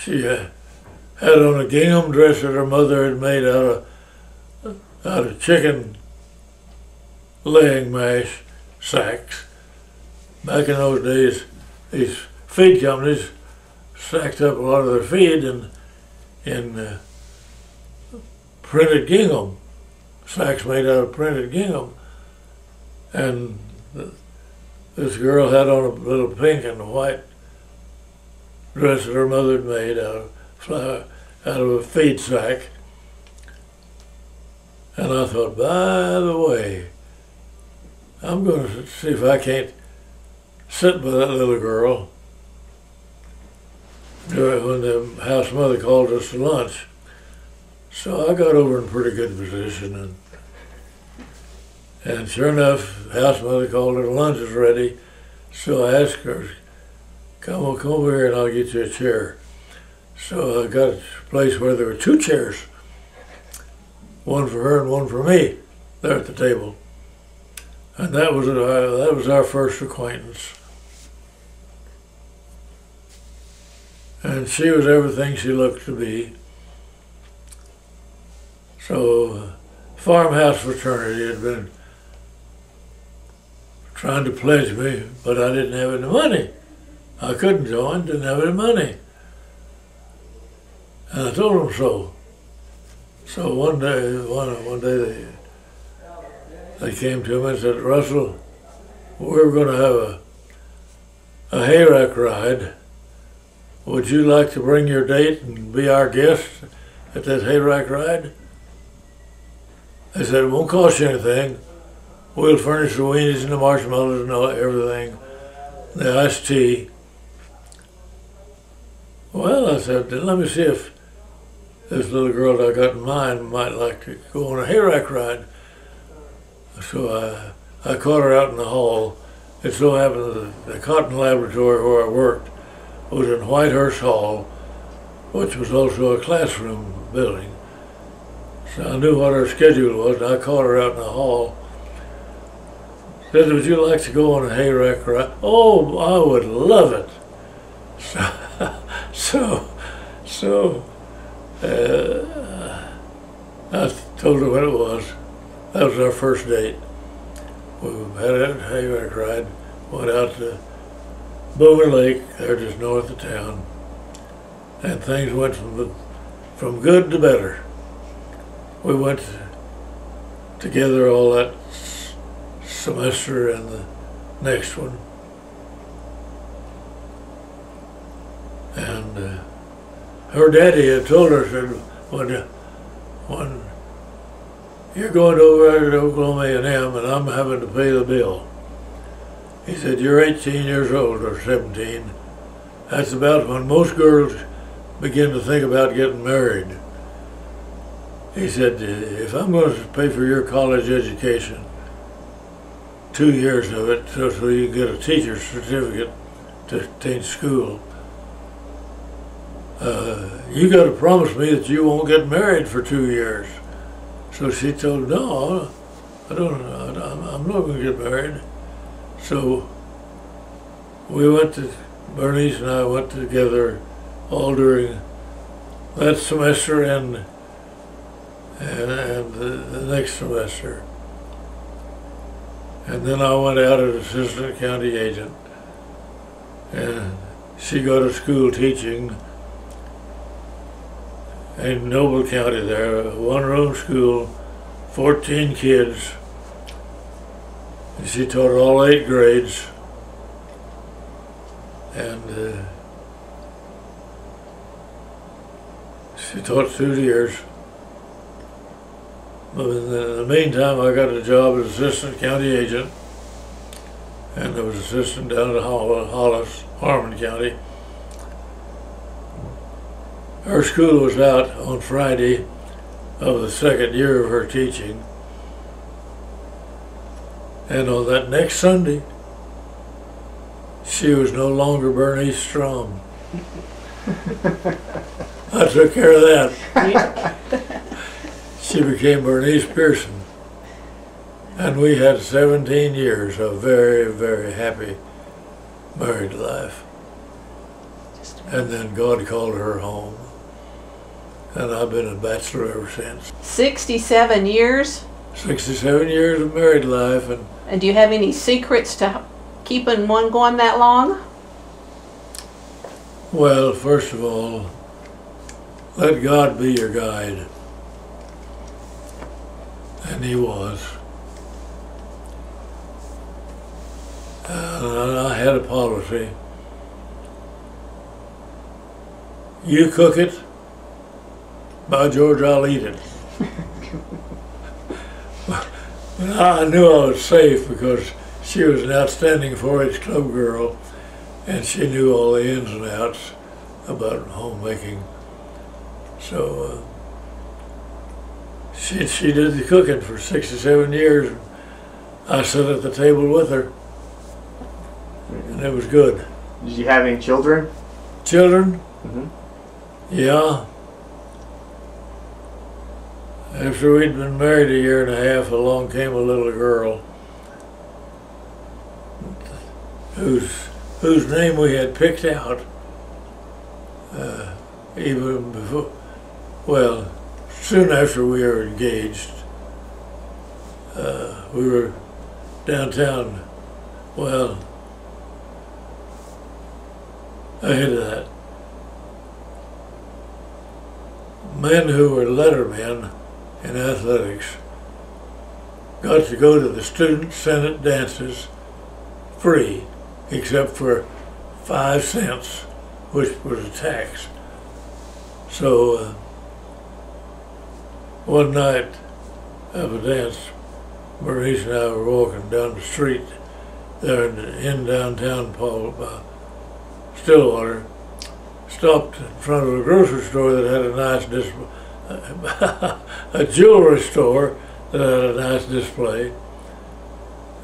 She had on a gingham dress that her mother had made out of chicken laying mash sacks. Back in those days, these feed companies sacked up a lot of their feed in printed gingham, sacks made out of printed gingham. And this girl had on a little pink and white dress that her mother had made out of a feed sack. And I thought, by the way, I'm going to see if I can't sit by that little girl when the house mother called us to lunch. So I got over in a pretty good position, and sure enough, house mother called her, lunch is ready. So I asked her, come over here and I'll get you a chair. So I got a place where there were two chairs, one for her and one for me, there at the table. And that was our first acquaintance. And she was everything she looked to be. So farmhouse fraternity had been trying to pledge me, but I didn't have any money. I couldn't join, didn't have any money. And I told them so. So one day they came to me and said, Russell, we're going to have a hayrack ride. Would you like to bring your date and be our guest at that hayrack ride? They said, it won't cost you anything. We'll furnish the weenies and the marshmallows and all, everything, the iced tea. Well, I said, let me see if this little girl that I got in mind might like to go on a hayrack ride. So I caught her out in the hall. It so happened that the cotton laboratory where I worked was in Whitehurst Hall, which was also a classroom building. So I knew what her schedule was, and I caught her out in the hall. Said, would you like to go on a hayrack ride? Oh, I would love it. So I told her what it was. That was our first date. We had a hayrack ride, went out to Boomer Lake, there just north of town, and things went from good to better. We went together all that semester and the next one. And her daddy had told her, said, when you're going over to Oklahoma A&M and I'm having to pay the bill. He said, you're 18 years old or 17. That's about when most girls begin to think about getting married. He said, if I'm going to pay for your college education, 2 years of it, so you get a teacher's certificate to teach school, you got to promise me that you won't get married for 2 years. So she told him, no, I'm not going to get married. So we went to, Bernice and I went together all during that semester and the next semester. And then I went out as assistant county agent. And she got to school teaching in Noble County there, a one-room school, 14 kids. And she taught all 8 grades. And she taught 2 years. But in the meantime, I got a job as assistant county agent, and I was assistant down at Hollis, Harmon County. Her school was out on Friday of the second year of her teaching, and on that next Sunday, she was no longer Bernice Strom. I took care of that. She became Bernice Pierson, and we had 17 years of very, very happy married life. And then God called her home, and I've been a bachelor ever since. 67 years? 67 years of married life. And do you have any secrets to keeping one going that long? Well, first of all, let God be your guide. And He was. And I had a policy. You cook it, by George, I'll eat it. But I knew I was safe because she was an outstanding 4-H club girl, and she knew all the ins and outs about homemaking. So she did the cooking for 67 years. I sat at the table with her, and it was good. Did you have any children? Children? Mm-hmm. Yeah. After we'd been married a year and a half, along came a little girl whose name we had picked out even before, well, soon after we were engaged. We were downtown, well, ahead of that. Men who were lettermen in athletics got to go to the student senate dances free, except for 5 cents, which was a tax. So one night at a dance, Bernice and I were walking down the street there in downtown Paul, Stillwater, stopped in front of a grocery store that had a nice display, a jewelry store that had a nice display,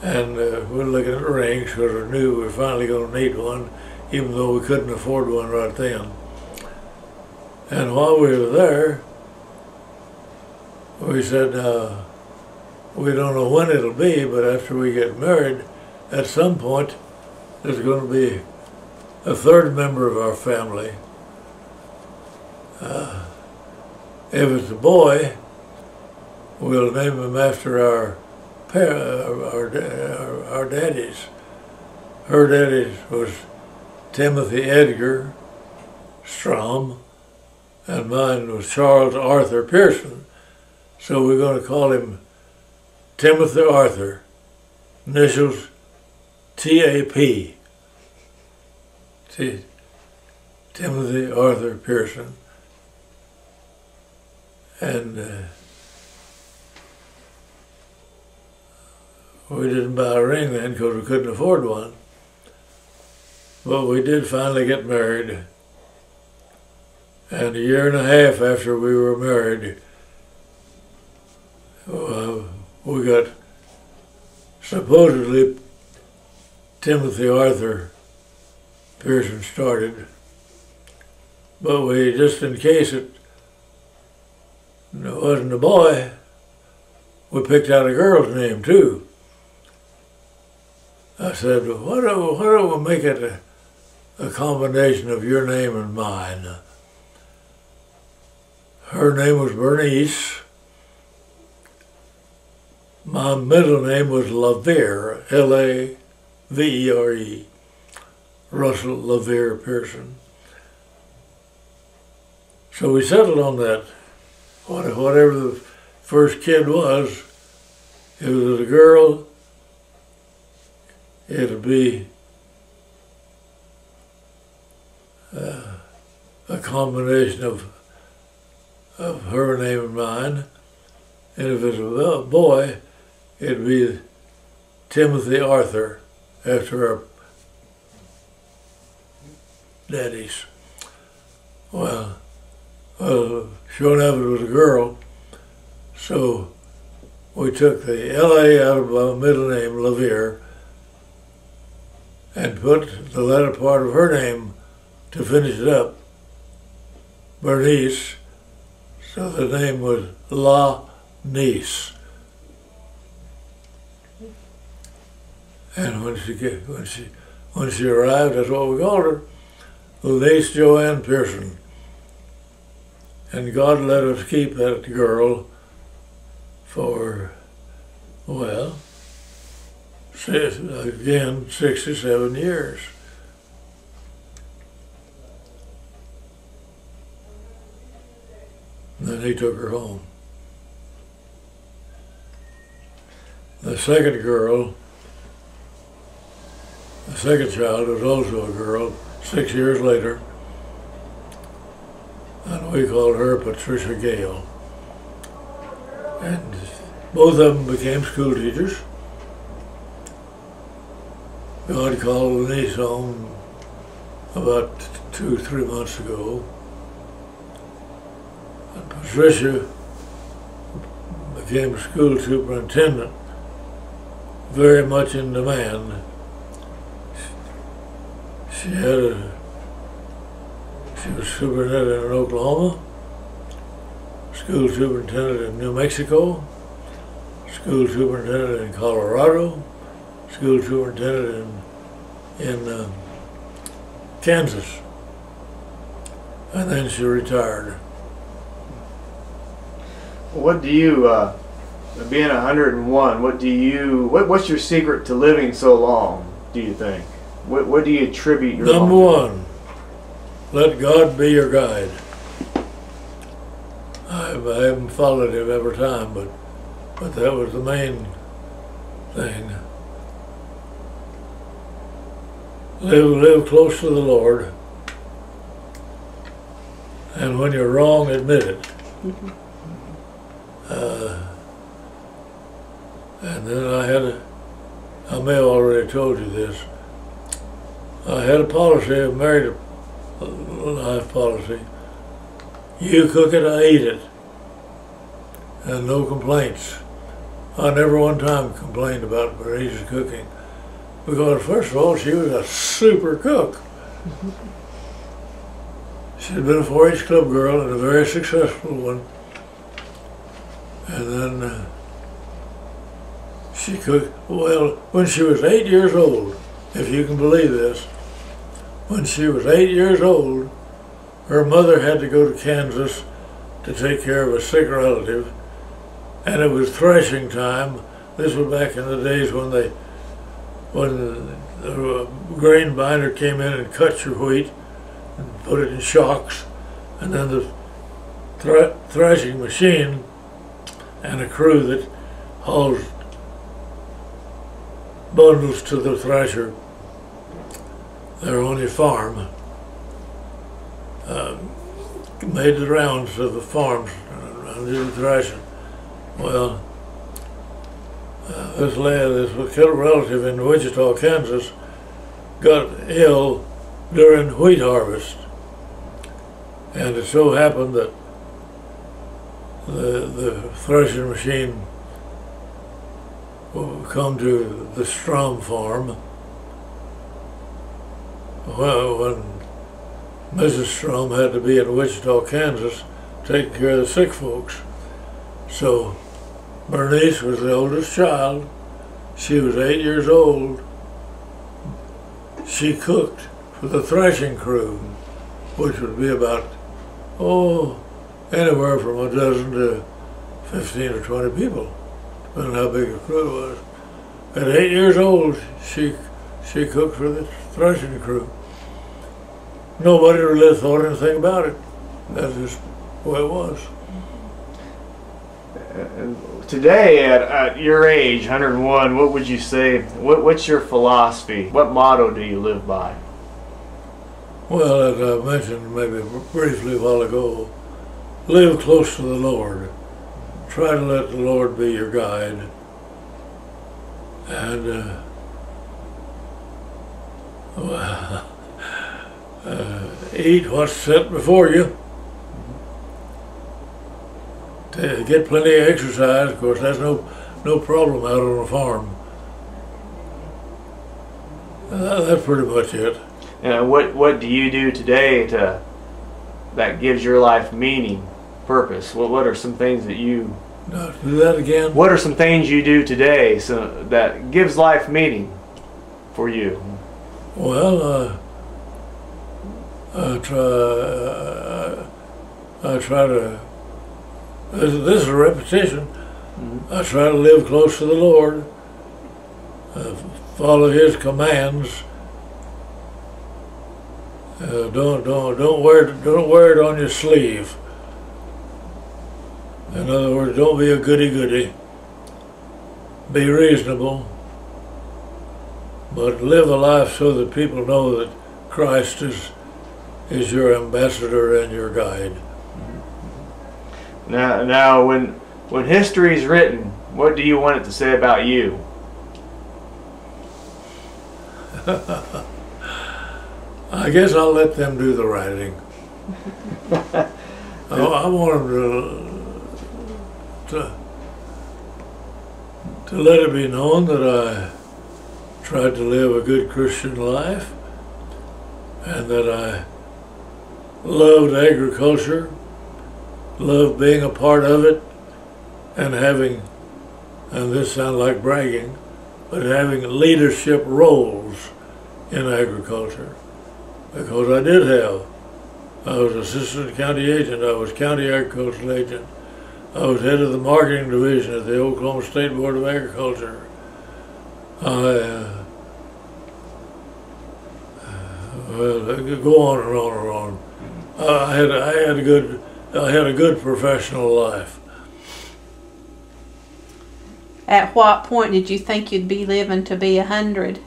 and we were looking at rings because we knew we were finally going to need one, even though we couldn't afford one right then. And while we were there, we said, we don't know when it'll be, but after we get married, at some point, there's going to be a third member of our family. If it's a boy, we'll name him after our daddies. Her daddies was Timothy Edgar Strom, and mine was Charles Arthur Pierson. So we're going to call him Timothy Arthur, initials T.A.P. Timothy Arthur Pierson. And we didn't buy a ring then because we couldn't afford one. But we did finally get married. And a year and a half after we were married, we got supposedly Timothy Arthur Pierson started, but we, just in case it wasn't a boy, we picked out a girl's name too. I said, why don't we make it a combination of your name and mine? Her name was Bernice. My middle name was Lavere, L-A-V-E-R-E. Russell Lavere Pierson. So we settled on that. Whatever the first kid was, if it was a girl, it'd be a combination of her name and mine. And if it was a boy, it'd be Timothy Arthur, after our daddies. Well, showing up it was a girl. So we took the L.A. out of my middle name, Levere, and put the latter part of her name to finish it up, Bernice. So the name was Lanice. And when she arrived, that's what we called her, Lanice Joanne Pierson. And God let us keep that girl for, well, again, 67 years. And then he took her home. The second girl, the second child, was also a girl 6 years later, and we called her Patricia Gale. And both of them became school teachers. God called Lanice home about 2-3 months ago. And Patricia became a school superintendent, very much in demand. She was superintendent in Oklahoma, school superintendent in New Mexico, school superintendent in Colorado, school superintendent in Kansas, and then she retired. What do you, being 101, what's your secret to living so long, do you think? What do you attribute your Number one, let God be your guide. I haven't followed him every time, but that was the main thing. Live close to the Lord, and when you're wrong, admit it. Mm-hmm. And then I may have already told you this, I had a policy, I married a life policy. You cook it, I eat it. And no complaints. I never one time complained about Bernice's cooking. Because first of all, she was a super cook. She'd been a 4-H club girl and a very successful one. And then she cooked, well, when she was 8 years old, if you can believe this, when she was 8 years old, her mother had to go to Kansas to take care of a sick relative, and it was threshing time. This was back in the days when the grain binder came in and cut your wheat and put it in shocks, and then the threshing machine and a crew that hauls bundles to the thresher, their only farm, made the rounds of the farms and did the threshing. Well, this killed relative in Wichita, Kansas, got ill during wheat harvest, and it so happened that the threshing machine come to the Strom farm. Well, when Mrs. Strom had to be in Wichita, Kansas, taking care of the sick folks. So Bernice was the oldest child. She was 8 years old. She cooked for the threshing crew, which would be about, anywhere from a dozen to 15 or 20 people. And how big a crew was. At 8 years old, she cooked for the threshing crew. Nobody really thought anything about it. That's just the way it was. And today, at your age, 101, what would you say? What's your philosophy? What motto do you live by? Well, as I mentioned maybe briefly a while ago, live close to the Lord. Try to let the Lord be your guide, and eat what's set before you, to get plenty of exercise. Of course, that's no problem out on a farm. That's pretty much it. And what do you do today to that gives your life meaning, purpose? What are some things that you do that again? What are some things you do today so that gives life meaning for you? Well, I try to. This is a repetition. Mm-hmm. I try to live close to the Lord. Follow His commands. Don't wear it on your sleeve. In other words, don't be a goody-goody. Be reasonable, but live a life so that people know that Christ is your ambassador and your guide. Now, when history is written, what do you want it to say about you? I guess I'll let them do the writing. I want them to let it be known that I tried to live a good Christian life and that I loved agriculture, loved being a part of it, and having, and this sounds like bragging, but having leadership roles in agriculture. Because I did have. I was assistant county agent, I was county agricultural agent, I was head of the marketing division at the Oklahoma State Board of Agriculture. I could go on and on and on. I had a good professional life. At what point did you think you'd be living to be 100?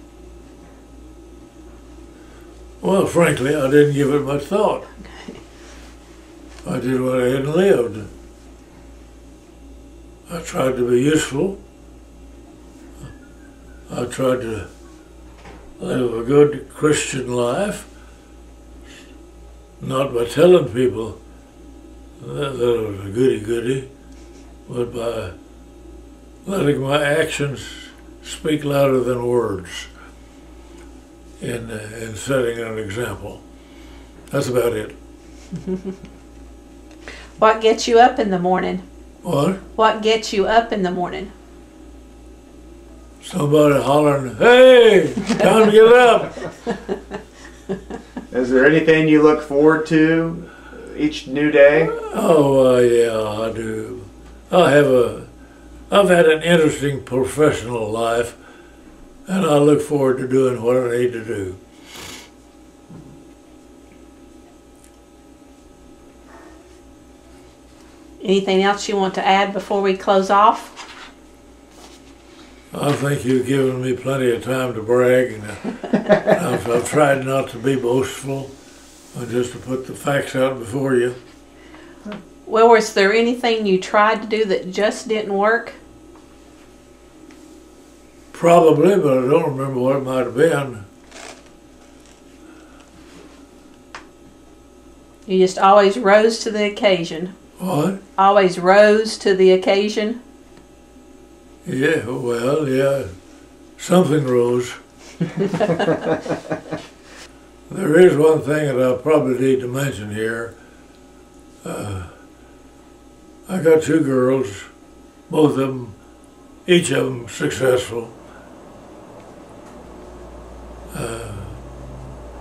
Well, frankly, I didn't give it much thought. Okay. I did what I had and lived. I tried to be useful. I tried to live a good Christian life, not by telling people that I was a goody-goody, but by letting my actions speak louder than words. In setting an example. That's about it. What gets you up in the morning? What? What gets you up in the morning? Somebody hollering, "Hey, time to get up!" Is there anything you look forward to each new day? Oh, yeah, I do. I've had an interesting professional life. And I look forward to doing what I need to do. Anything else you want to add before we close off? I think you've given me plenty of time to brag. And I've tried not to be boastful, but just to put the facts out before you. Well, was there anything you tried to do that just didn't work? Probably, but I don't remember what it might have been. You just always rose to the occasion. What? Always rose to the occasion. Yeah, well, yeah. Something rose. There is one thing that I probably need to mention here. I got two girls, both of them, each of them successful.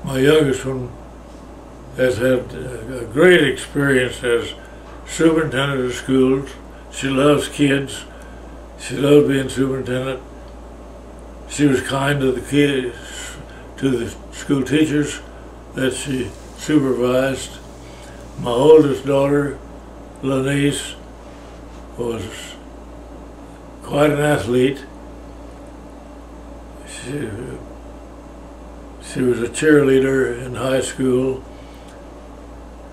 My youngest one has had a great experience as superintendent of schools. She loves kids. She loved being superintendent. She was kind to the kids, to the school teachers that she supervised. My oldest daughter, Lanice, was quite an athlete. She was a cheerleader in high school,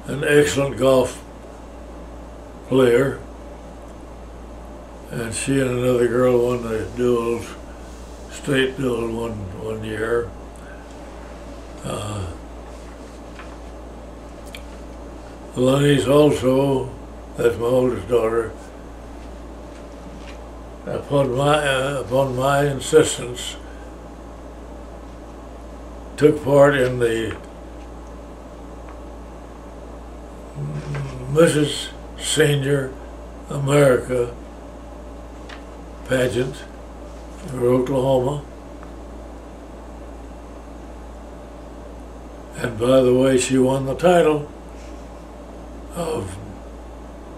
an excellent golf player, and she and another girl won the duels, state duel one year. Lanice also That's my oldest daughter. Upon my insistence, took part in the Mrs. Senior America pageant for Oklahoma. And by the way, she won the title of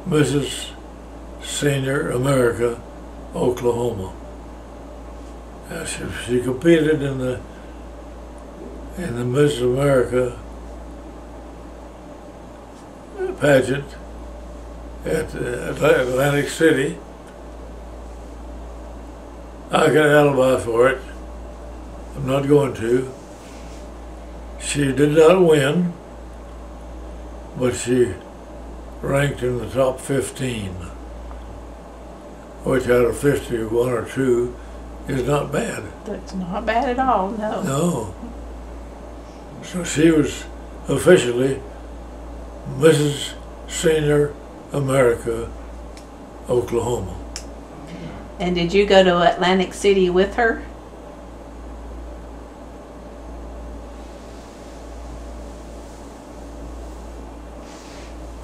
Mrs. Senior America, Oklahoma. Now she competed in the Mrs. America pageant at Atlantic City. I got an alibi for it. I'm not going to. She did not win, but she ranked in the top 15, which out of 50, one or two is not bad. That's not bad at all, no. No. So she was officially Mrs. Senior America, Oklahoma. And did you go to Atlantic City with her?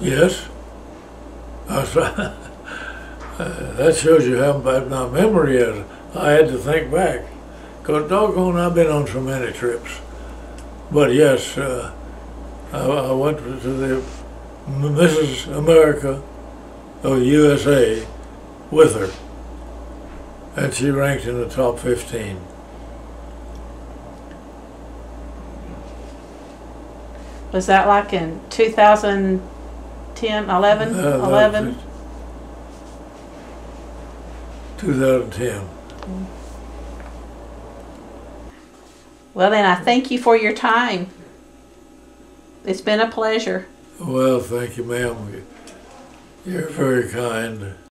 Yes. That shows you haven't had my memory yet. I had to think back. Because doggone, I've been on so many trips. But yes, I went to the Mrs. America of USA with her. And she ranked in the top 15. Was that like in 2010, 11? 11? 2010. Well, then I thank you for your time. It's been a pleasure. Well, thank you, ma'am. You're very kind.